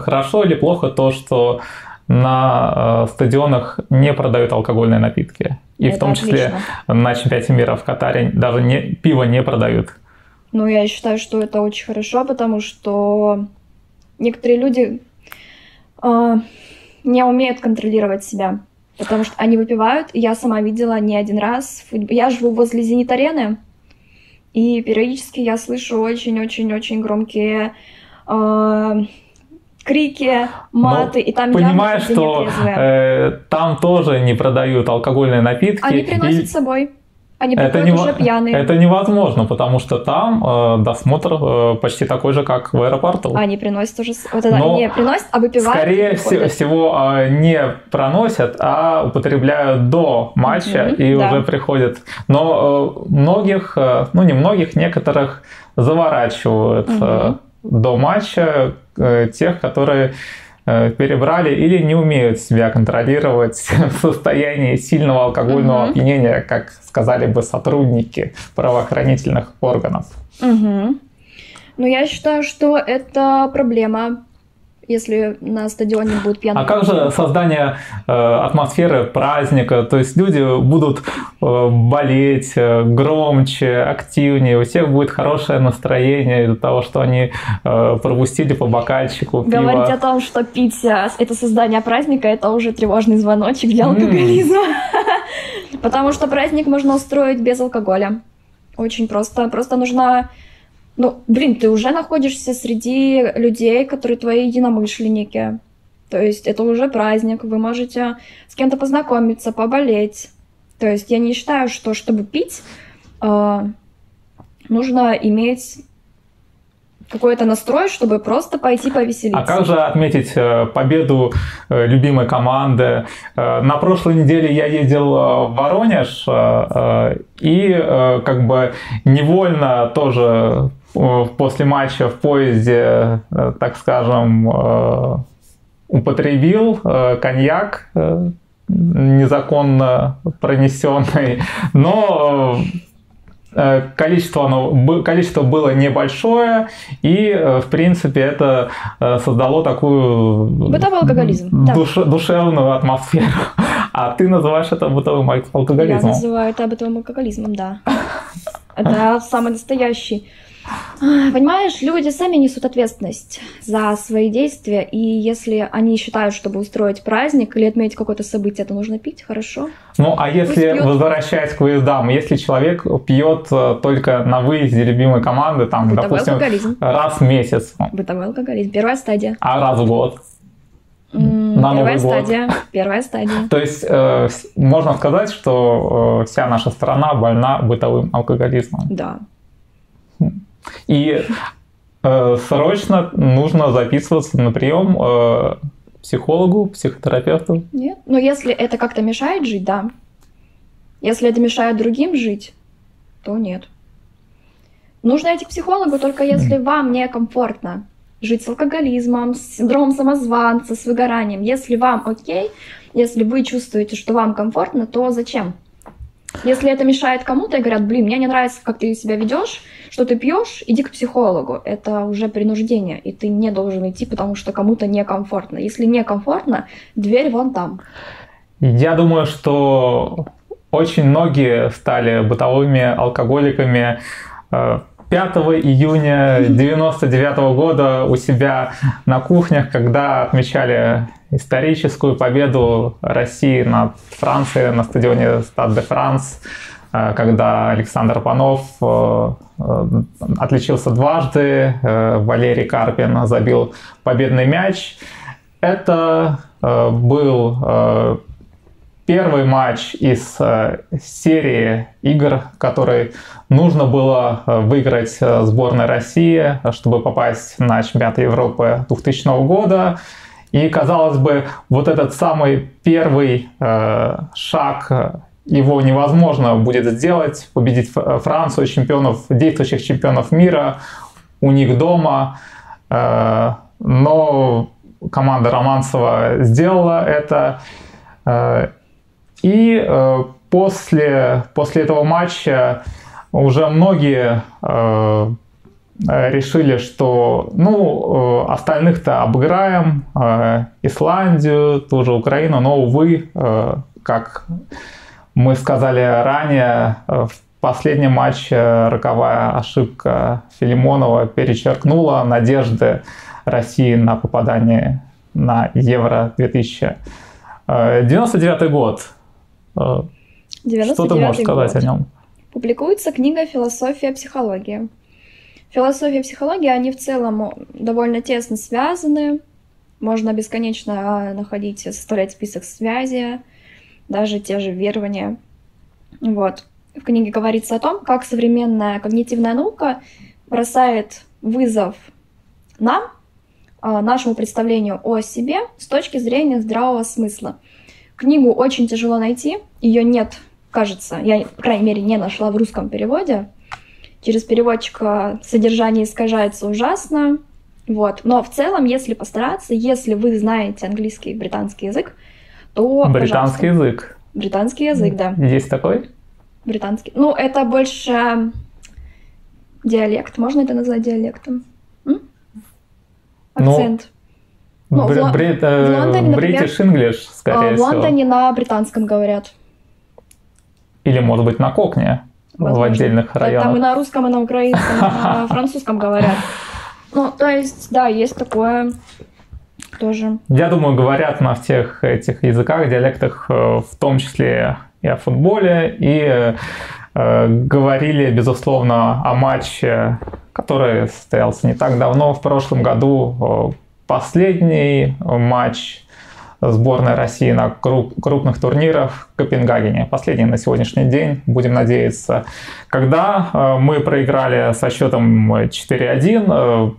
хорошо или плохо то, что на стадионах не продают алкогольные напитки? И это в том числе отлично. На чемпионате мира в Катаре даже пиво не продают. Ну, я считаю, что это очень хорошо, потому что некоторые люди не умеют контролировать себя, потому что они выпивают. Я сама видела не один раз. Я живу возле «Зенит-арены», и периодически я слышу очень-очень-очень громкие... крики, маты, но и там понимаешь, явно, что там тоже не продают алкогольные напитки. Они приносят с собой. Они приходят уже пьяные. Это невозможно, потому что там досмотр почти такой же, как в аэропорту. Они приносят уже... Вот это не приносят, а выпивают. Скорее всего, не проносят, а употребляют до матча и уже приходят. Но многих, ну не многих, некоторых заворачивают до матча тех, которые перебрали или не умеют себя контролировать в состоянии сильного алкогольного опьянения, как сказали бы сотрудники правоохранительных органов. Ну, я считаю, что это проблема, если на стадионе будут пьяные. А как же создание атмосферы праздника? То есть люди будут болеть громче, активнее, у всех будет хорошее настроение из-за того, что они пропустили по бокальчику пива. Говорить о том, что пить — это создание праздника, это уже тревожный звоночек для алкоголизма. Потому что праздник можно устроить без алкоголя. Очень просто. Просто нужна... Ну, блин, ты уже находишься среди людей, которые твои единомышленники. То есть это уже праздник, вы можете с кем-то познакомиться, поболеть. То есть я не считаю, что чтобы пить, нужно иметь какой-то настрой, чтобы просто пойти повеселиться. А как же отметить победу любимой команды? На прошлой неделе я ездил в Воронеж и как бы невольно тоже... после матча в поезде, так скажем, употребил коньяк, незаконно пронесенный, но количество было небольшое, и, в принципе, это создало такую душевную атмосферу. А ты называешь это бытовым алкоголизмом? Я называю это бытовым алкоголизмом, да. Это самый настоящий. Понимаешь, люди сами несут ответственность за свои действия, и если они считают, чтобы устроить праздник или отметить какое-то событие, то нужно пить, хорошо. Ну, а если, возвращаясь к выездам, если человек пьет только на выезде любимой команды, там, бытовой, допустим, алкоголизм. Раз в месяц. Бытовой алкоголизм, первая стадия. А раз в год? На Новый год. Первая стадия. То есть можно сказать, что вся наша страна больна бытовым алкоголизмом. Да. И срочно нужно записываться на прием психологу, психотерапевту? Нет, но если это как-то мешает жить, да. Если это мешает другим жить, то нет. Нужно идти к психологу только если вам некомфортно жить с алкоголизмом, с синдромом самозванца, с выгоранием. Если вам окей, если вы чувствуете, что вам комфортно, то зачем? Если это мешает кому-то и говорят, блин, мне не нравится, как ты себя ведешь, что ты пьешь, иди к психологу. Это уже принуждение, и ты не должен идти, потому что кому-то некомфортно. Если некомфортно, дверь вон там. Я думаю, что очень многие стали бытовыми алкоголиками 5 июня 1999 года у себя на кухнях, когда отмечали историческую победу России над Францией на стадионе Стад де Франс, когда Александр Панов отличился дважды, Валерий Карпин забил победный мяч. Это был первый матч из серии игр, который нужно было выиграть сборной России, чтобы попасть на чемпионат Европы 2000 года. И, казалось бы, вот этот самый первый шаг его невозможно будет сделать, победить Францию, чемпионов, действующих чемпионов мира, у них дома. Но команда Романцева сделала это. И после этого матча уже многие решили, что ну, остальных-то обыграем, Исландию, ту же Украину, но, увы, как мы сказали ранее, в последнем матче роковая ошибка Филимонова перечеркнула надежды России на попадание на Евро-2000. 99-й год. Что ты можешь сказать о нем? Публикуется книга «Философия психологии». Философия и психология, они в целом довольно тесно связаны. Можно бесконечно находить, составлять список связей, даже те же верования. Вот. В книге говорится о том, как современная когнитивная наука бросает вызов нам, нашему представлению о себе с точки зрения здравого смысла. Книгу очень тяжело найти, ее нет, кажется, я, по крайней мере, не нашла в русском переводе. Через переводчика содержание искажается ужасно. Вот. Но в целом, если постараться, если вы знаете английский и британский язык, то... Британский язык. Британский язык, да. Есть такой? Британский. Ну, это больше диалект. Можно это назвать диалектом? Акцент. Ну, в Лондоне, например, British English, скорее всего. В Лондоне на британском говорят. Или, может быть, на кокне. Возможно. В отдельных районах. Там и на русском, и на украинском, и на французском говорят. Ну, то есть, да, есть такое тоже. Я думаю, говорят на всех этих языках, диалектах, в том числе и о футболе. И говорили, безусловно, о матче, который состоялся не так давно, в прошлом году. Последний матч сборной России на крупных турнирах в Копенгагене. Последний на сегодняшний день, будем надеяться. Когда мы проиграли со счетом 4-1,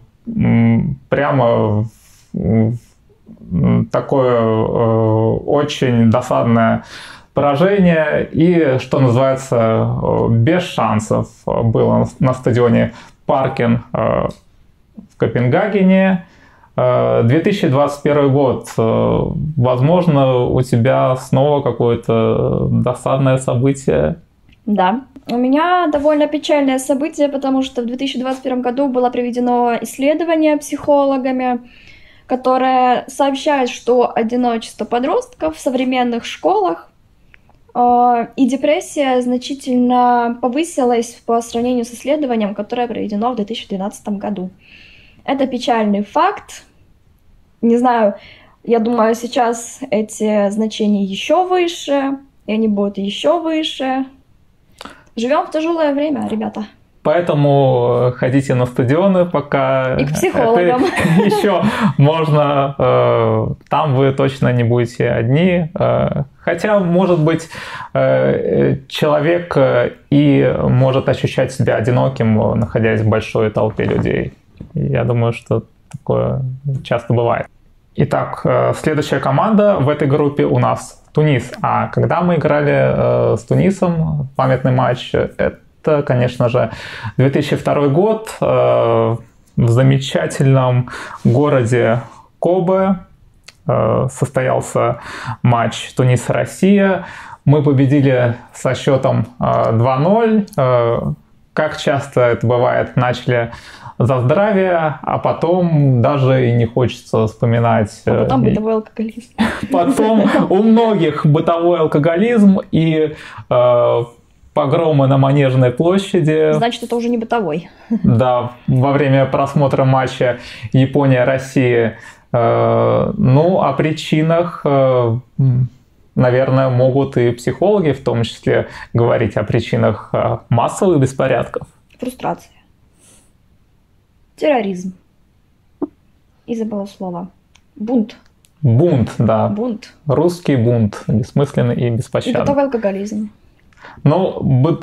прямо такое очень досадное поражение и, что называется, без шансов было на стадионе Паркин в Копенгагене. 2021 год. Возможно, у тебя снова какое-то досадное событие? Да. У меня довольно печальное событие, потому что в 2021 году было проведено исследование психологами, которое сообщает, что одиночество подростков в современных школах и депрессия значительно повысилась по сравнению с исследованием, которое проведено в 2012 году. Это печальный факт. Не знаю, я думаю, сейчас эти значения еще выше, и они будут еще выше. Живем в тяжелое время, ребята. Поэтому ходите на стадионы, пока... И к психологам. Еще можно. Там вы точно не будете одни. Хотя, может быть, человек и может ощущать себя одиноким, находясь в большой толпе людей. Я думаю, что такое часто бывает. Итак, следующая команда в этой группе у нас Тунис. А когда мы играли с Тунисом, памятный матч, это, конечно же, 2002 год в замечательном городе Кобе состоялся матч Тунис-Россия. Мы победили со счетом 2-0. Как часто это бывает, начали за здравие, а потом даже и не хочется вспоминать. А потом бытовой алкоголизм. Потом у многих бытовой алкоголизм и погромы на Манежной площади. Значит, это уже не бытовой. Да, во время просмотра матча Япония-Россия. Ну, о причинах... Наверное, могут и психологи в том числе говорить о причинах массовых беспорядков. Фрустрация. Терроризм. И забыла слово. Бунт. Бунт, да. Бунт. Русский бунт. Бессмысленный и беспощадный. И бытовой алкоголизм. Но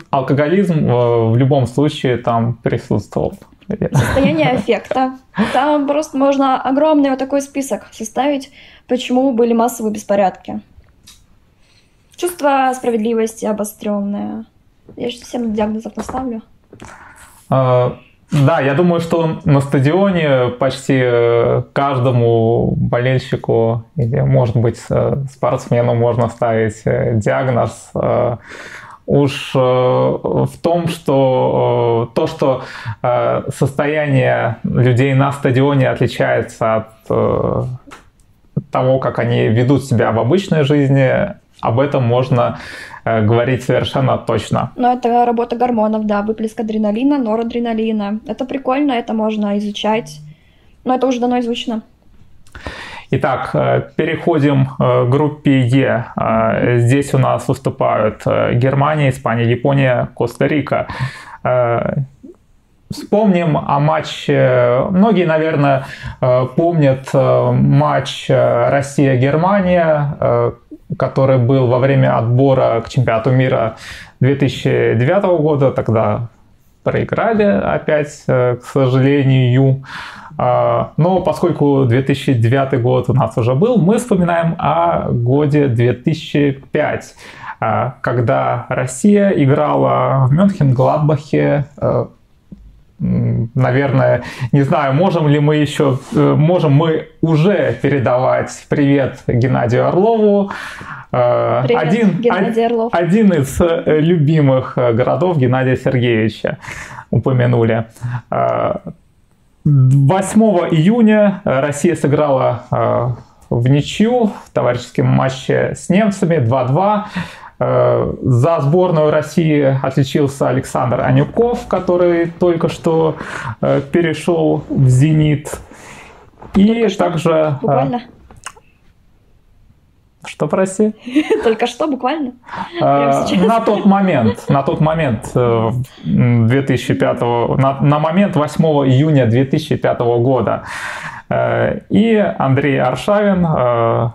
алкоголизм в любом случае там присутствовал. наверное. Состояние аффекта. Там просто можно огромный вот такой список составить, почему были массовые беспорядки. Чувство справедливости обостренное. Я сейчас всем диагнозов наставлю. Да, я думаю, что на стадионе почти каждому болельщику или, может быть, спортсмену можно ставить диагноз. Уж в том, что то, что состояние людей на стадионе отличается от того, как они ведут себя в обычной жизни, об этом можно говорить совершенно точно. Но это работа гормонов, да, выплеск адреналина, норадреналина. Это прикольно, это можно изучать, но это уже давно изучено. Итак, переходим к группе Е. Здесь у нас выступают Германия, Испания, Япония, Коста-Рика. Вспомним о матче, многие, наверное, помнят матч Россия-Германия, который был во время отбора к чемпионату мира 2009 года. Тогда проиграли опять, к сожалению. Но поскольку 2009 год у нас уже был, мы вспоминаем о годе 2005, когда Россия играла в Мюнхен-Гладбахе. Наверное, не знаю, можем мы уже передавать привет Геннадию Орлову. Привет, Геннадий Орлов. Один из любимых городов Геннадия Сергеевича упомянули. 8 июня Россия сыграла в ничью в товарищеском матче с немцами 2-2. За сборную России отличился Александр Анюков, который только что перешел в «Зенит». И также... Буквально? Что, прости? Только что, буквально? На тот момент 2005, на момент 8 июня 2005 года. И Андрей Аршавин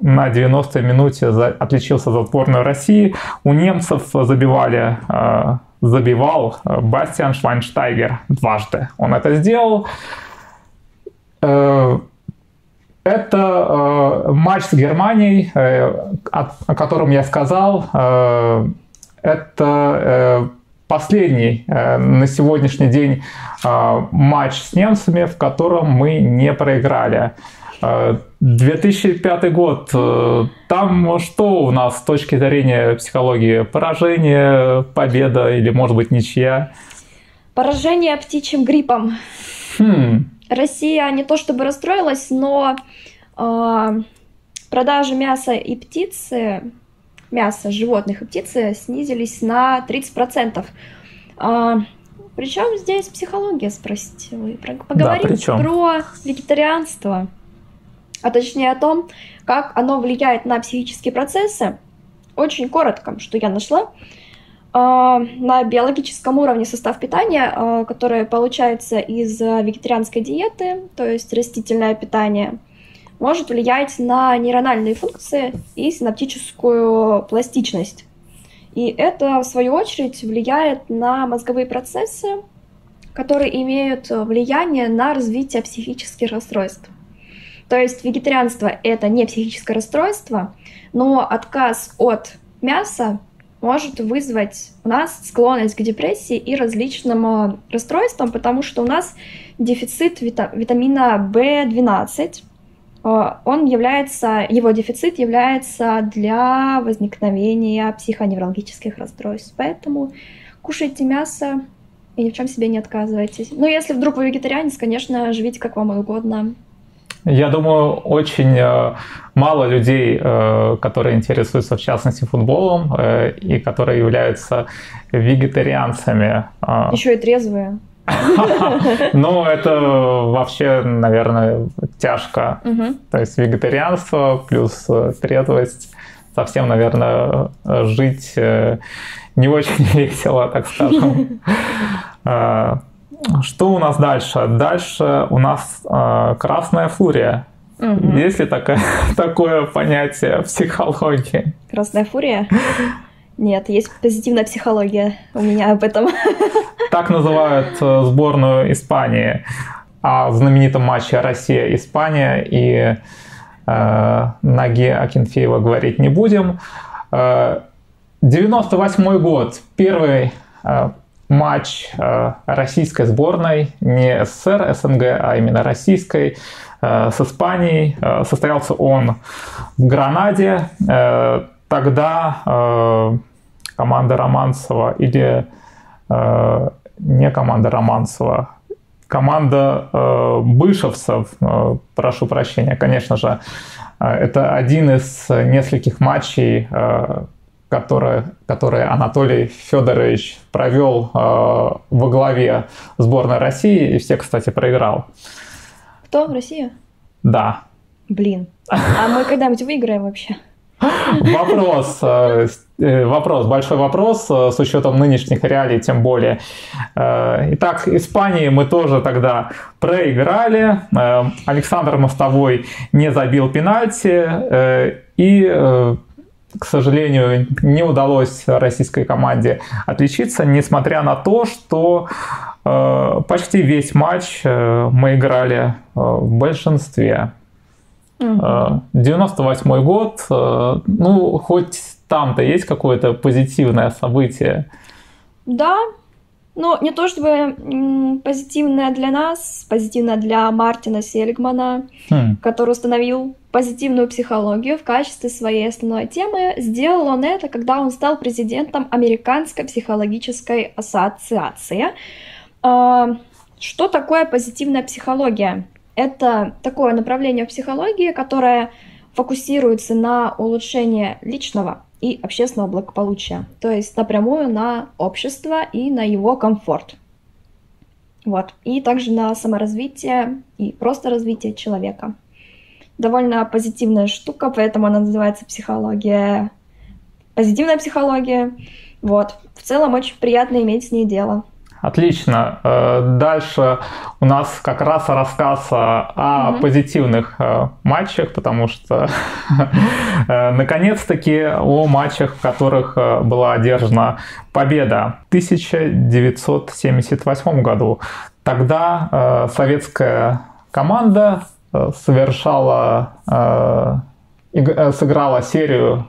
на 90-й минуте отличился за сборную России. У немцев забивал Бастиан Швайнштайгер дважды. Он это сделал. Это матч с Германией, о котором я сказал. Это последний на сегодняшний день матч с немцами, в котором мы не проиграли. 2005 год. Там что у нас с точки зрения психологии? Поражение, победа или, может быть, ничья? Поражение птичьим гриппом. Россия не то чтобы расстроилась, но продажи мяса и птицы, мяса животных и птицы снизились на 30%. Причем здесь психология, спросите вы. Поговорим про вегетарианство, а точнее о том, как оно влияет на психические процессы. Очень коротко, что я нашла. На биологическом уровне состав питания, который получается из вегетарианской диеты, то есть растительное питание, может влиять на нейрональные функции и синаптическую пластичность. И это, в свою очередь, влияет на мозговые процессы, которые имеют влияние на развитие психических расстройств. То есть вегетарианство — это не психическое расстройство, но отказ от мяса может вызвать у нас склонность к депрессии и различным расстройствам, потому что у нас дефицит витамина В12. Его дефицит является для возникновения психоневрологических расстройств. Поэтому кушайте мясо и ни в чем себе не отказывайтесь. Но если вдруг вы вегетарианец, конечно, живите как вам угодно. Я думаю, очень мало людей, которые интересуются, в частности, футболом и которые являются вегетарианцами. Еще и трезвые. Ну, это вообще, наверное, тяжко. То есть вегетарианство плюс трезвость. Совсем, наверное, жить не очень весело, так скажем. Что у нас дальше? Дальше у нас красная фурия. Есть ли такое понятие в психологии? Красная фурия? Нет, есть позитивная психология у меня об этом. так называют сборную Испании, о знаменитом матче Россия-Испания, и Наге Акинфеева говорить не будем. 98 год, первый матч российской сборной, не СССР, СНГ, а именно российской, с Испанией. Состоялся он в Гранаде. Тогда команда Романцева, или не команда Романцева, команда бышевцев, прошу прощения, конечно же, это один из нескольких матчей, которые Анатолий Федорович провел во главе сборной России, и все, кстати, проиграл. Кто? Россия? Да. Блин. А мы когда-нибудь выиграем вообще? Вопрос, большой вопрос, с учетом нынешних реалий, тем более. Итак, Испании мы тоже тогда проиграли. Александр Мостовой не забил пенальти, и, к сожалению, не удалось российской команде отличиться, несмотря на то, что почти весь матч мы играли в большинстве. 98-й год, ну, хоть там-то есть какое-то позитивное событие? Да, но не то чтобы позитивное для нас, позитивное для Мартина Сельгмана, который установил позитивную психологию в качестве своей основной темы. Сделал он это, когда он стал президентом Американской психологической ассоциации. Что такое позитивная психология? Это такое направление в психологии, которое фокусируется на улучшении личного и общественного благополучия, то есть напрямую на общество и на его комфорт. Вот. И также на саморазвитие и просто развитие человека. Довольно позитивная штука, поэтому она называется психология. Позитивная психология. Вот. В целом очень приятно иметь с ней дело. Отлично. Дальше у нас как раз рассказ о позитивных матчах, потому что наконец-таки о матчах, в которых была одержана победа. В 1978 году тогда советская команда сыграла серию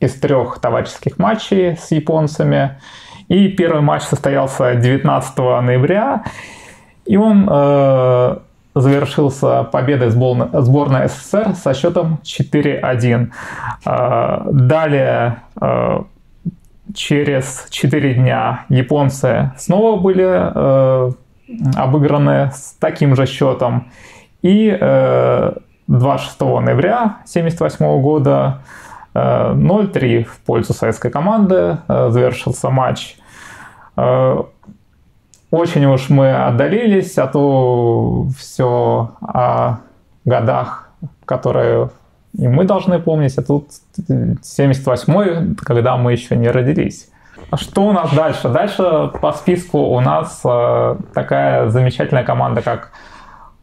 из 3 товарищеских матчей с японцами. И первый матч состоялся 19 ноября, и он завершился победой сборной СССР со счетом 4-1. Далее, через 4 дня, японцы снова были обыграны с таким же счетом. И 26 ноября 1978 года 0-3 в пользу советской команды завершился матч. Очень уж мы отдалились, а то все о годах, которые и мы должны помнить, а тут 78-й, когда мы еще не родились. Что у нас дальше? Дальше по списку у нас такая замечательная команда, как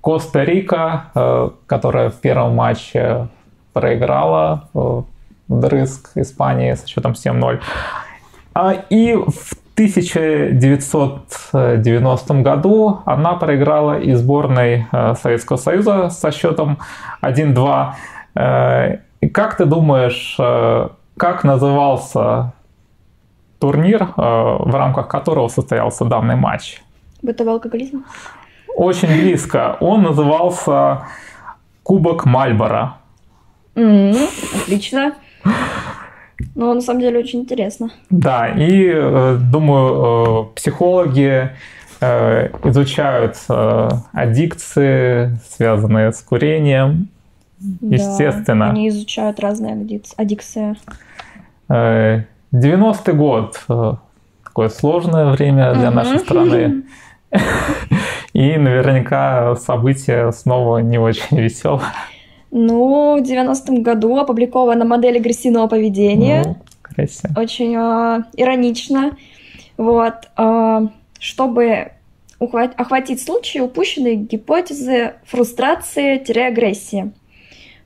Коста-Рика, которая в первом матче проиграла вдрызг Испании со счетом 7-0. И в 1990 году она проиграла и сборной Советского Союза со счетом 1-2. И как ты думаешь, как назывался турнир, в рамках которого состоялся данный матч? Бытовой алкоголизм? Очень близко. Он назывался Кубок Мальборо. Отлично. Ну, на самом деле, очень интересно. Да, и, думаю, психологи изучают аддикции, связанные с курением, да, естественно. Они изучают разные аддикции. 90-й год. Такое сложное время для нашей страны. И наверняка события снова не очень веселые. Ну, в 90-м году опубликована модель агрессивного поведения. Очень иронично. Вот. Чтобы охватить случаи, упущенные гипотезы фрустрации - агрессии.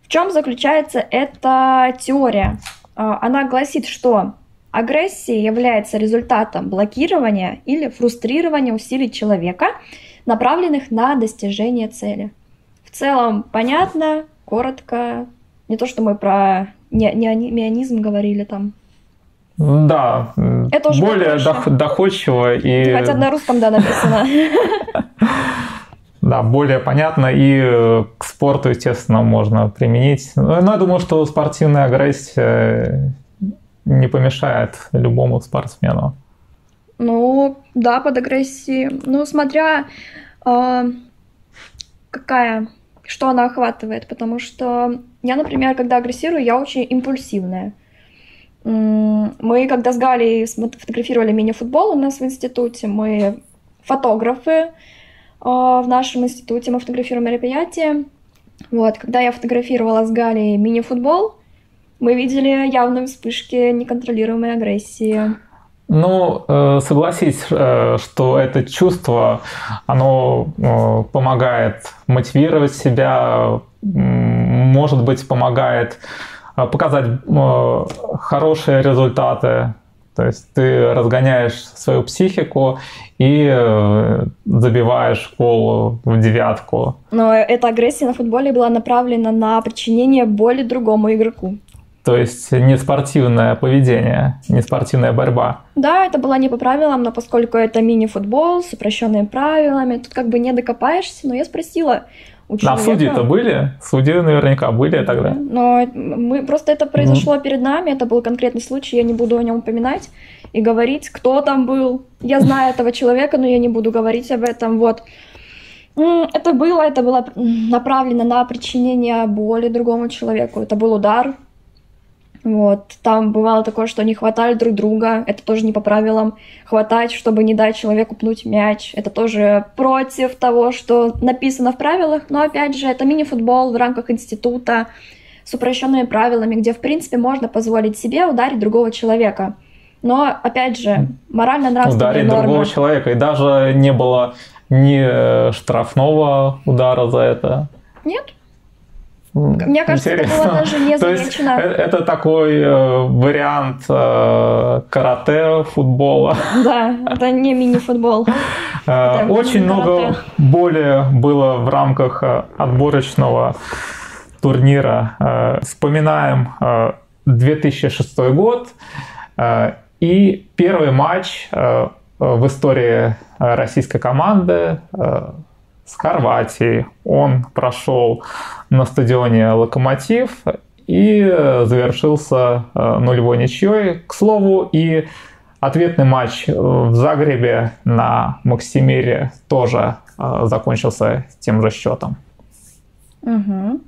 В чем заключается эта теория? Она гласит, что Агрессия является результатом блокирования или фрустрирования усилий человека, направленных на достижение цели. В целом понятно, коротко. Не то, что мы про неонизм говорили там. Да, это уже более доходчиво. И... Хотя на русском, да, написано. Да, более понятно. И к спорту, естественно, можно применить. Но я думаю, что спортивная агрессия не помешает любому спортсмену. Ну, да, под агрессией. Ну, смотря какая, что она охватывает. Потому что я, например, когда агрессирую, я очень импульсивная. Мы, когда с Галей фотографировали мини-футбол у нас в институте, мы фотографы в нашем институте, мы фотографируем мероприятия. Вот, когда я фотографировала с Галей мини-футбол, мы видели явные вспышки неконтролируемой агрессии. Ну, согласись, что это чувство, оно помогает мотивировать себя, может быть, помогает показать хорошие результаты. То есть ты разгоняешь свою психику и забиваешь гол в девятку. Но эта агрессия на футболе была направлена на причинение боли другому игроку. То есть неспортивное поведение, неспортивная борьба. Да, это было не по правилам, но поскольку это мини-футбол с упрощенными правилами, тут как бы не докопаешься, но я спросила... Да, судьи-то были, судьи наверняка были тогда. Но мы просто это произошло перед нами, это был конкретный случай, я не буду о нем упоминать и говорить, кто там был. Я знаю этого человека, но я не буду говорить об этом. Вот. Это было направлено на причинение боли другому человеку. Это был удар. Вот. Там бывало такое, что они хватали друг друга, это тоже не по правилам. Хватать, чтобы не дать человеку пнуть мяч, это тоже против того, что написано в правилах. Но опять же, это мини-футбол в рамках института с упрощенными правилами, где в принципе можно позволить себе ударить другого человека. Но опять же, морально-нравственные нормы. Ударить другого человека, и даже не было ни штрафного удара за это. Нет. Мне кажется, это было даже не замечено. Это такой вариант карате футбола. Да, это не мини-футбол. Очень много боли было в рамках отборочного турнира. Вспоминаем 2006 год и первый матч в истории российской команды с Хорватией. Он прошел на стадионе «Локомотив» и завершился нулевой ничьей. К слову, и ответный матч в Загребе на Максимире тоже закончился тем же счетом. Угу.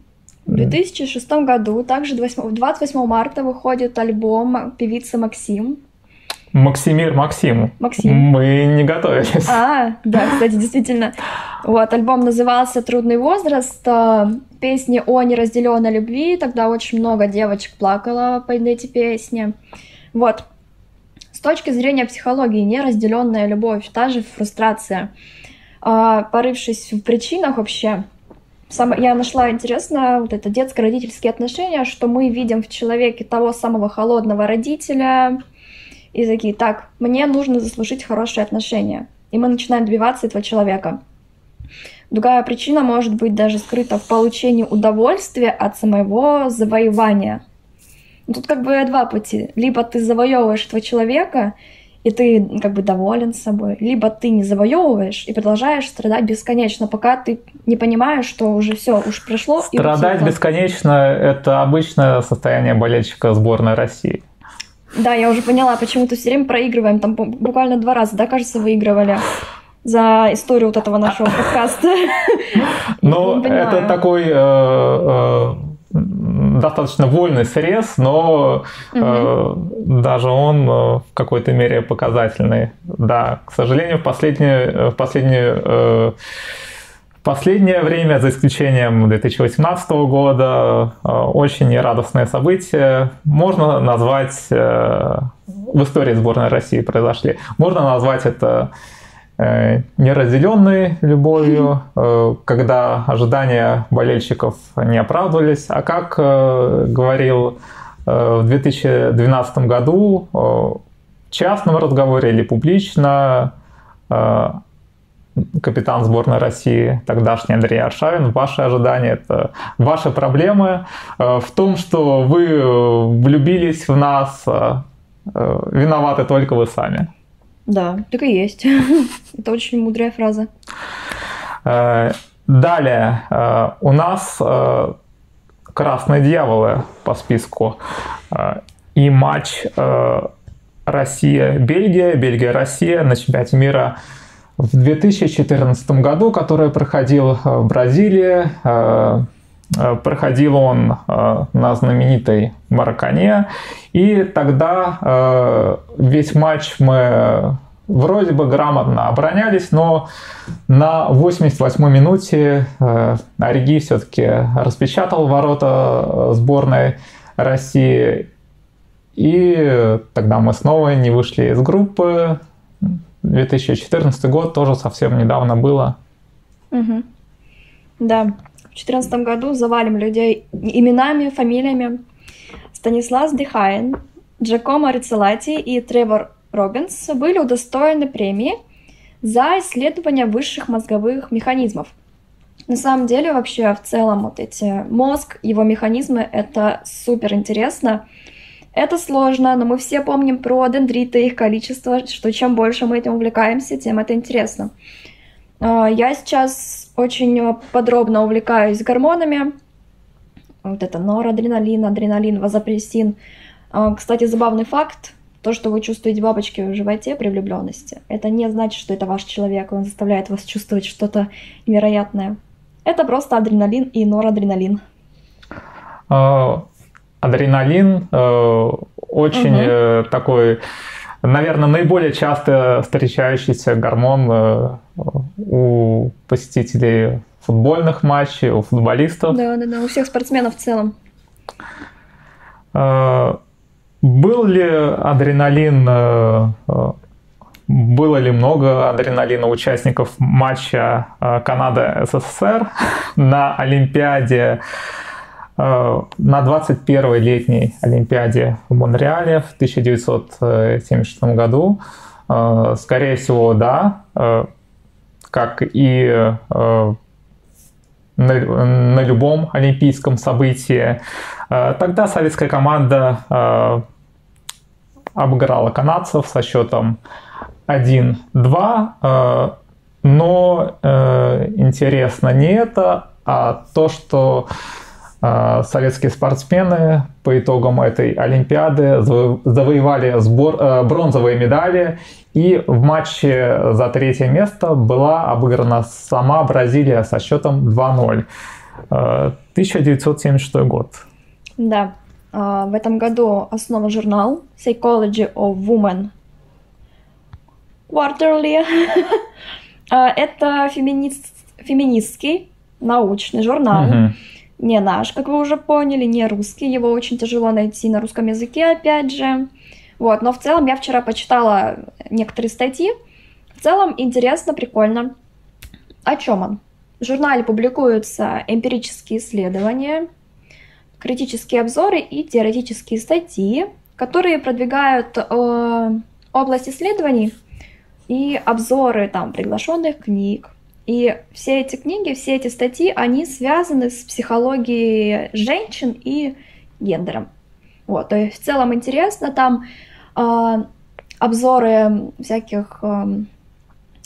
В 2006 году, также 28 марта, выходит альбом певицы Максим. Максимир Максиму. Максим. Мы не готовились. А, да, кстати, действительно. Вот, альбом назывался «Трудный возраст». Песни о неразделенной любви. Тогда очень много девочек плакало по этой песне. Вот. С точки зрения психологии, неразделенная любовь, та же фрустрация. Порывшись в причинах вообще, я нашла интересно вот это детско-родительские отношения, что мы видим в человеке того самого холодного родителя. И такие, так, мне нужно заслужить хорошие отношения. И мы начинаем добиваться этого человека. Другая причина может быть даже скрыта в получении удовольствия от самого завоевания. Но тут как бы два пути. Либо ты завоевываешь этого человека, и ты как бы доволен собой. Либо ты не завоевываешь и продолжаешь страдать бесконечно, пока ты не понимаешь, что уже все, уж прошло. Страдать бесконечно – это обычное состояние болельщика сборной России. Да, я уже поняла, почему ты все время проигрываем. Там буквально 2 раза, да, кажется, выигрывали за историю вот этого нашего подкаста. Ну, это такой достаточно вольный срез, но даже он в какой-то мере показательный. Да, к сожалению, в последнее время, за исключением 2018 года, очень нерадостные события можно назвать в истории сборной России произошли. Можно назвать это неразделенной любовью, когда ожидания болельщиков не оправдывались. А как говорил в 2012 году в частном разговоре или публично капитан сборной России, тогдашний Андрей Аршавин, ваши ожидания, это ваши проблемы в том, что вы влюбились в нас, виноваты только вы сами. Да, так и есть. Это очень мудрая фраза. Далее у нас «Красные дьяволы» по списку и матч Россия-Бельгия, Бельгия-Россия на чемпионате мира в 2014 году, который проходил в Бразилии. Проходил он на знаменитой Маракане, и тогда весь матч мы вроде бы грамотно оборонялись, но на 88-й минуте Ориги все-таки распечатал ворота сборной России, и тогда мы снова не вышли из группы. 2014 год тоже совсем недавно было. Угу. Да. В 2014 году завалим людей именами, фамилиями. Станислав Дехаен, Джакомо Рицелати и Тревор Робинс были удостоены премии за исследование высших мозговых механизмов. На самом деле, вообще, в целом, вот эти мозг, его механизмы, это супер интересно. Это сложно, но мы все помним про дендриты, их количество, что чем больше мы этим увлекаемся, тем это интересно. Я сейчас очень подробно увлекаюсь гормонами. Вот это норадреналин, адреналин, вазопрессин. Кстати, забавный факт. То, что вы чувствуете бабочки в животе при влюбленности, это не значит, что это ваш человек, он заставляет вас чувствовать что-то невероятное. Это просто адреналин и норадреналин. Адреналин очень такой... Наверное, наиболее часто встречающийся гормон у посетителей футбольных матчей, у футболистов. Да, у всех спортсменов в целом. Был ли адреналин, было ли много адреналина участников матча Канада-СССР на Олимпиаде? На 21-й летней Олимпиаде в Монреале в 1976 году, скорее всего, да, как и на любом олимпийском событии. Тогда советская команда обыграла канадцев со счетом 1-2, но интересно не это, а то, что советские спортсмены по итогам этой Олимпиады завоевали бронзовые медали, и в матче за третье место была обыграна сама Бразилия со счетом 2-0. 1976 год. Да, в этом году основан журнал Psychology of Women Quarterly. Это феминистский научный журнал. Не наш, как вы уже поняли, не русский, его очень тяжело найти на русском языке, опять же. Вот, но в целом я вчера почитала некоторые статьи. В целом интересно, прикольно. О чем он? В журнале публикуются эмпирические исследования, критические обзоры и теоретические статьи, которые продвигают область исследований и обзоры там приглашенных книг. И все эти книги, все эти статьи, они связаны с психологией женщин и гендером. Вот, то есть в целом интересно, там обзоры всяких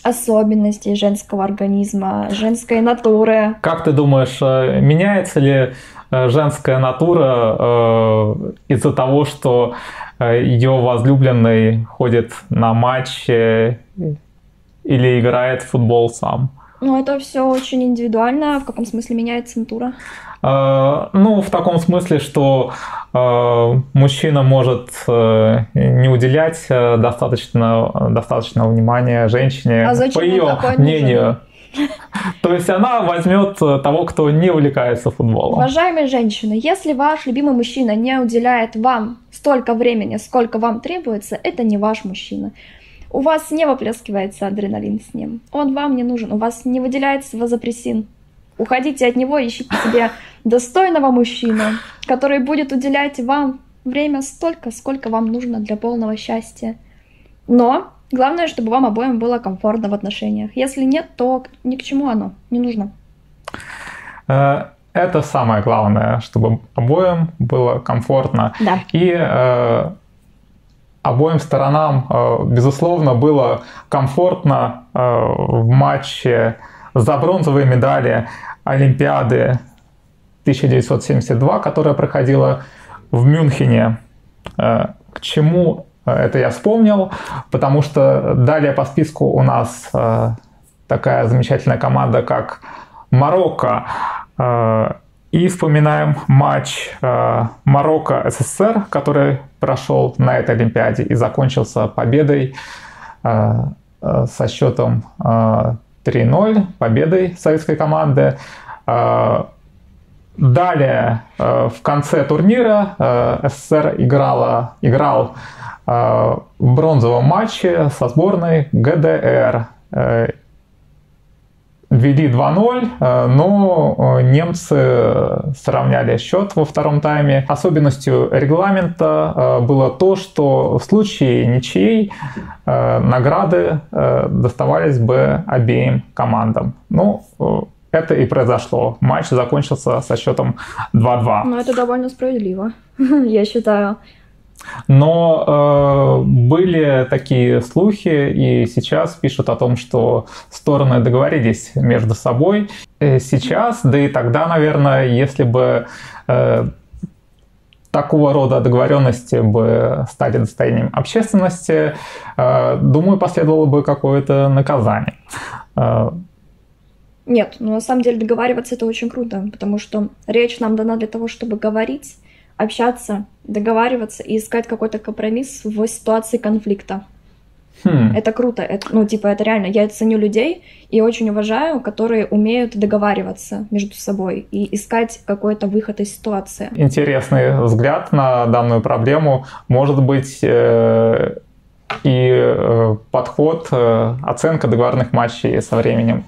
особенностей женского организма, женской натуры. Как ты думаешь, меняется ли женская натура из-за того, что ее возлюбленный ходит на матчи или играет в футбол сам? Ну, это все очень индивидуально. В каком смысле меняется натура? Ну, в таком смысле, что мужчина может не уделять достаточно внимания женщине, по ее мнению. То есть она возьмет того, кто не увлекается футболом. Уважаемые женщины, если ваш любимый мужчина не уделяет вам столько времени, сколько вам требуется, это не ваш мужчина. У вас не выплескивается адреналин с ним. Он вам не нужен. У вас не выделяется вазопрессин. Уходите от него, ищите себе достойного мужчину, который будет уделять вам время столько, сколько вам нужно для полного счастья. Но главное, чтобы вам обоим было комфортно в отношениях. Если нет, то ни к чему оно не нужно. Это самое главное, чтобы обоим было комфортно. Да. И обоим сторонам, безусловно, было комфортно в матче за бронзовые медали Олимпиады 1972, которая проходила в Мюнхене. К чему это я вспомнил? Потому что далее по списку у нас такая замечательная команда, как Марокко. И вспоминаем матч Марокко-СССР, который прошел на этой Олимпиаде и закончился победой со счетом 3-0, победой советской команды. Далее, в конце турнира СССР играл в бронзовом матче со сборной ГДР. Вели 2-0, но немцы сравняли счет во втором тайме. Особенностью регламента было то, что в случае ничьей награды доставались бы обеим командам. Ну, это и произошло. Матч закончился со счетом 2-2. Но это довольно справедливо, я считаю. Но были такие слухи, и сейчас пишут о том, что стороны договорились между собой. Сейчас, да и тогда, наверное, если бы такого рода договоренности бы стали достоянием общественности, думаю, последовало бы какое-то наказание. Нет, ну, на самом деле договариваться это очень круто, потому что речь нам дана для того, чтобы говорить, общаться, договариваться и искать какой-то компромисс в ситуации конфликта. Это круто, это, ну, типа, это реально. Я ценю людей и очень уважаю, которые умеют договариваться между собой и искать какой-то выход из ситуации. Интересный взгляд на данную проблему. Может быть, и подход, оценка договорных матчей со временем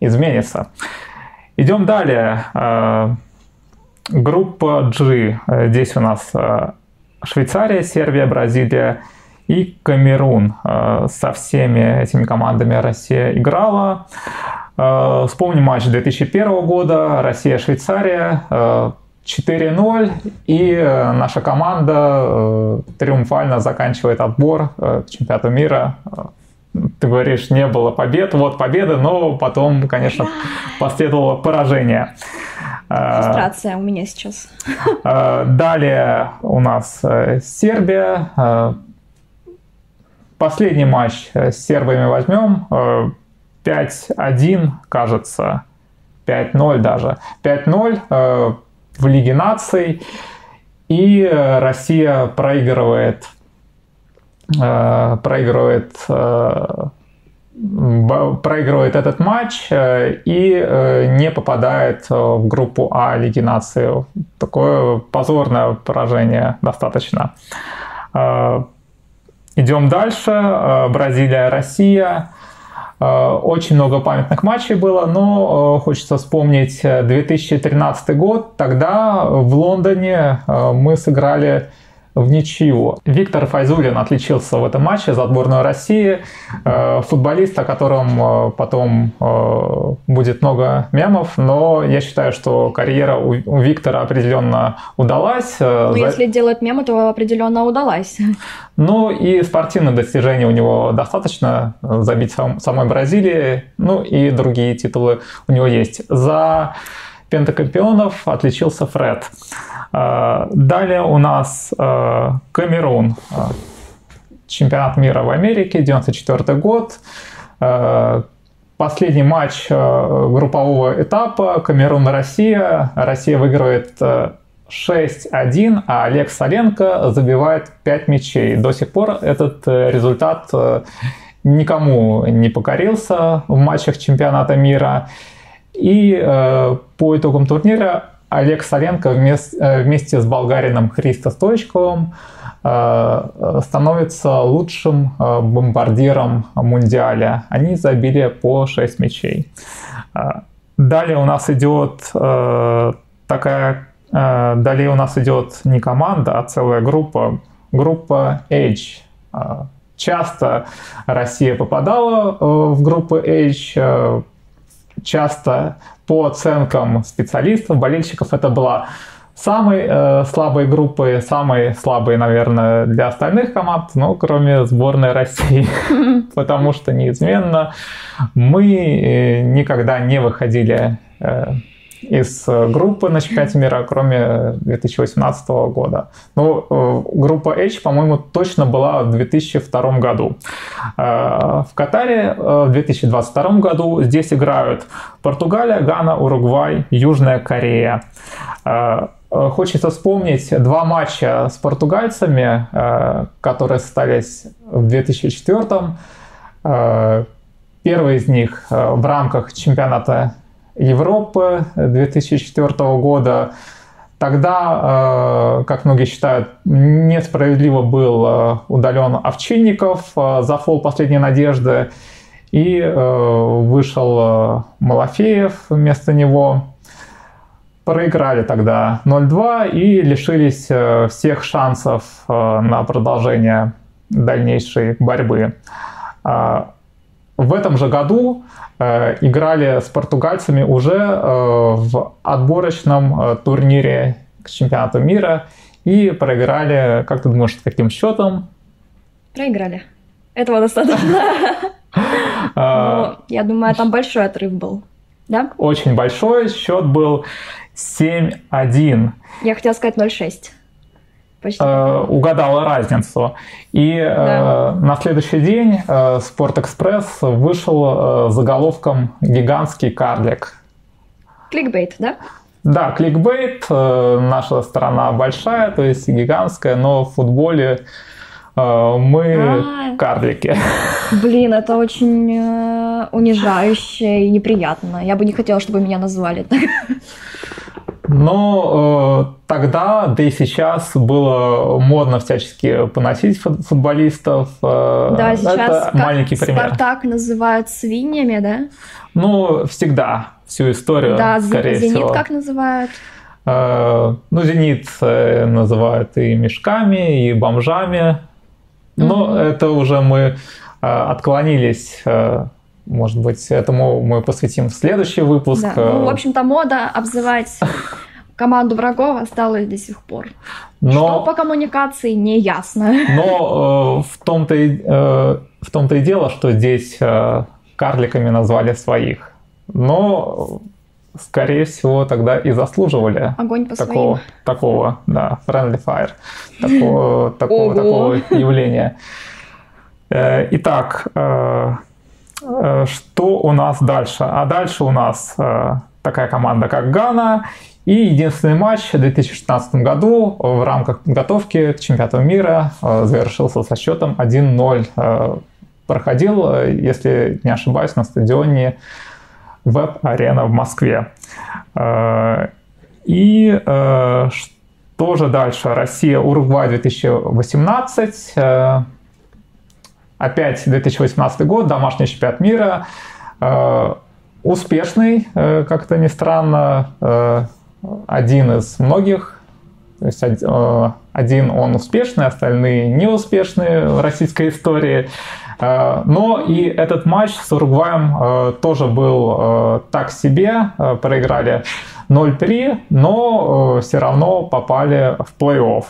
изменится. Идем далее. Группа G. Здесь у нас Швейцария, Сербия, Бразилия и Камерун. Со всеми этими командами Россия играла. Вспомним матч 2001 года. Россия-Швейцария 4-0. И наша команда триумфально заканчивает отбор к чемпионату мира. Ты говоришь, не было побед. Вот победа, но потом, конечно, последовало поражение. Фрустрация у меня сейчас. Далее у нас Сербия. Последний матч с сербами возьмем. 5-1, кажется. 5-0 даже. 5-0 в Лиге наций. И Россия проигрывает этот матч и не попадает в группу А Лиги наций. Такое позорное поражение достаточно. Идем дальше. Бразилия, Россия. Очень много памятных матчей было, но хочется вспомнить 2013 год. Тогда в Лондоне мы сыграли в ничью. Виктор Файзулин отличился в этом матче за сборную России. Футболист, о котором потом будет много мемов, но я считаю, что карьера у Виктора определенно удалась. Ну, если делать мемы, то определенно удалась. Ну, и спортивных достижений у него достаточно. Забить самой Бразилии, ну, и другие титулы у него есть. За пентакампионов отличился Фред. Далее у нас Камерун. Чемпионат мира в Америке, 1994 год. Последний матч группового этапа. Камерун-Россия. Россия выигрывает 6-1, а Олег Саленко забивает 5 мячей. До сих пор этот результат никому не покорился в матчах чемпионата мира. И по итогам турнира Олег Саленко вместе с болгарином Христо Стоичковым становится лучшим бомбардиром Мундиаля. Они забили по 6 мячей. Далее у нас идет такая Далее у нас идет не команда, а целая группа. Группа H. Часто Россия попадала в группу H. Часто по оценкам специалистов, болельщиков, это была самой слабой группой, самой слабой, наверное, для остальных команд, ну, кроме сборной России, потому что неизменно мы никогда не выходили из группы на чемпионате мира, кроме 2018 года. Ну, группа H, по-моему, точно была в 2002 году. В Катаре в 2022 году здесь играют Португалия, Гана, Уругвай, Южная Корея. Хочется вспомнить два матча с португальцами, которые состоялись в 2004. Первый из них в рамках чемпионата Европы 2004 года. Тогда, как многие считают, несправедливо был удален Овчинников за фол последней надежды, и вышел Малафеев вместо него. Проиграли тогда 0-2 и лишились всех шансов на продолжение дальнейшей борьбы. В этом же году играли с португальцами уже в отборочном турнире к чемпионату мира и проиграли, как ты думаешь, каким счетом? Проиграли. Этого достаточно. Я думаю, там большой отрыв был. Да? Очень большой. Счет был 7-1. Я хотела сказать 0-6. Угадала разницу. И да. На следующий день «Спортэкспресс» вышел заголовком «Гигантский карлик». Кликбейт, да? Да, кликбейт. Наша страна большая, то есть гигантская, но в футболе мы карлики. Блин, это очень унижающе и неприятно. Я бы не хотела, чтобы меня назвали так. Но тогда, да и сейчас, было модно всячески поносить футболистов. Да, сейчас это маленький пример. Спартак называют свиньями, да? Ну, всегда, всю историю, да, скорее Зенит всего. Как называют? Ну, Зенит называют и мешками, и бомжами. Но это уже мы отклонились. Может быть, этому мы посвятим следующий выпуск. Да. Ну, в общем-то, мода обзывать команду врагов осталась до сих пор. Но... Что по коммуникации, не ясно. Но в том-то и дело, что здесь карликами назвали своих. Но, скорее всего, тогда и заслуживали огонь по своим. Такого, да, friendly fire, такого явления. Итак... Что у нас дальше? А дальше у нас такая команда, как Гана. И единственный матч в 2016 году в рамках подготовки к чемпионату мира завершился со счетом 1-0. Проходил, если не ошибаюсь, на стадионе Веб-Арена в Москве. И что же дальше? Россия-Уругвай 2018. Опять 2018 год, домашний чемпионат мира, успешный, как-то ни странно, один из многих, то есть один он успешный, остальные неуспешные в российской истории, но и этот матч с Уругваем тоже был так себе, проиграли 0-3, но все равно попали в плей-офф.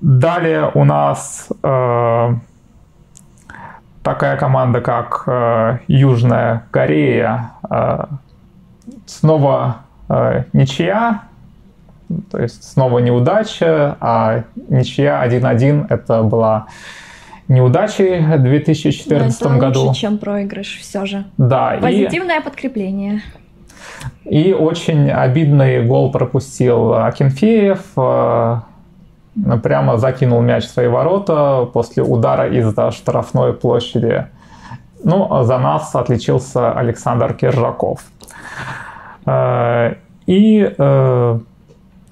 Далее у нас такая команда, как Южная Корея. Снова ничья, то есть снова неудача, а ничья 1-1 это была неудачей в 2014 году. Это лучше, чем проигрыш все же. Да, позитивное подкрепление. И очень обидный гол пропустил Акинфеев. Прямо закинул мяч в свои ворота после удара из-за штрафной площади. Ну, за нас отличился Александр Киржаков. И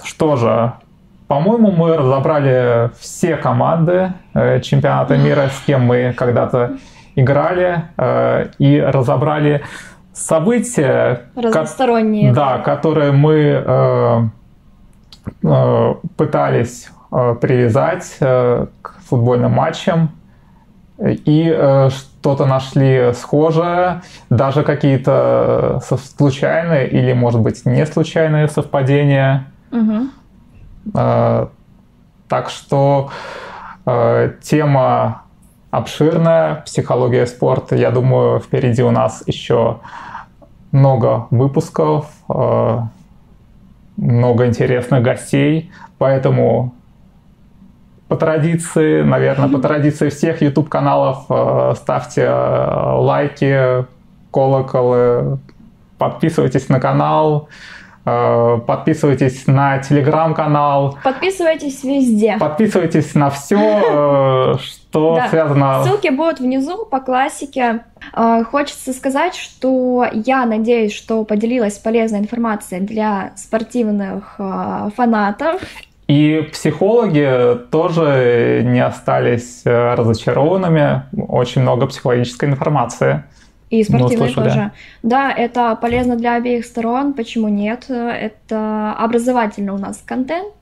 что же, по-моему, мы разобрали все команды чемпионата мира, с кем мы когда-то играли, и разобрали события, разносторонние, которые мы пытались привязать к футбольным матчам, и что-то нашли схожее, даже какие-то случайные или, может быть, не случайные совпадения. Угу. Так что тема обширная, психология спорта. Я думаю, впереди у нас еще много выпусков, много интересных гостей, поэтому по традиции, наверное, по традиции всех YouTube-каналов, ставьте лайки, колоколы, подписывайтесь на канал, подписывайтесь на телеграм-канал. Подписывайтесь везде. Подписывайтесь на все, что связано. Ссылки будут внизу по классике. Хочется сказать, что я надеюсь, что поделилась полезной информацией для спортивных фанатов. И психологи тоже не остались разочарованными. Очень много психологической информации. И спортивные тоже. Да, это полезно для обеих сторон, почему нет? Это образовательный у нас контент.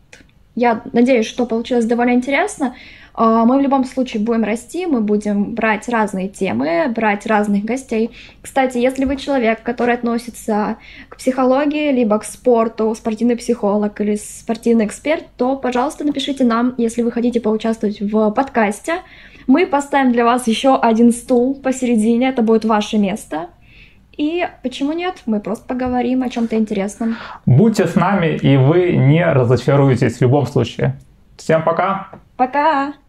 Я надеюсь, что получилось довольно интересно. Мы в любом случае будем расти, мы будем брать разные темы, брать разных гостей. Кстати, если вы человек, который относится к психологии, либо к спорту, спортивный психолог или спортивный эксперт, то, пожалуйста, напишите нам, если вы хотите поучаствовать в подкасте. Мы поставим для вас еще один стул посередине, это будет ваше место. И почему нет, мы просто поговорим о чем-то интересном. Будьте с нами, и вы не разочаруетесь в любом случае. Всем пока! Пока!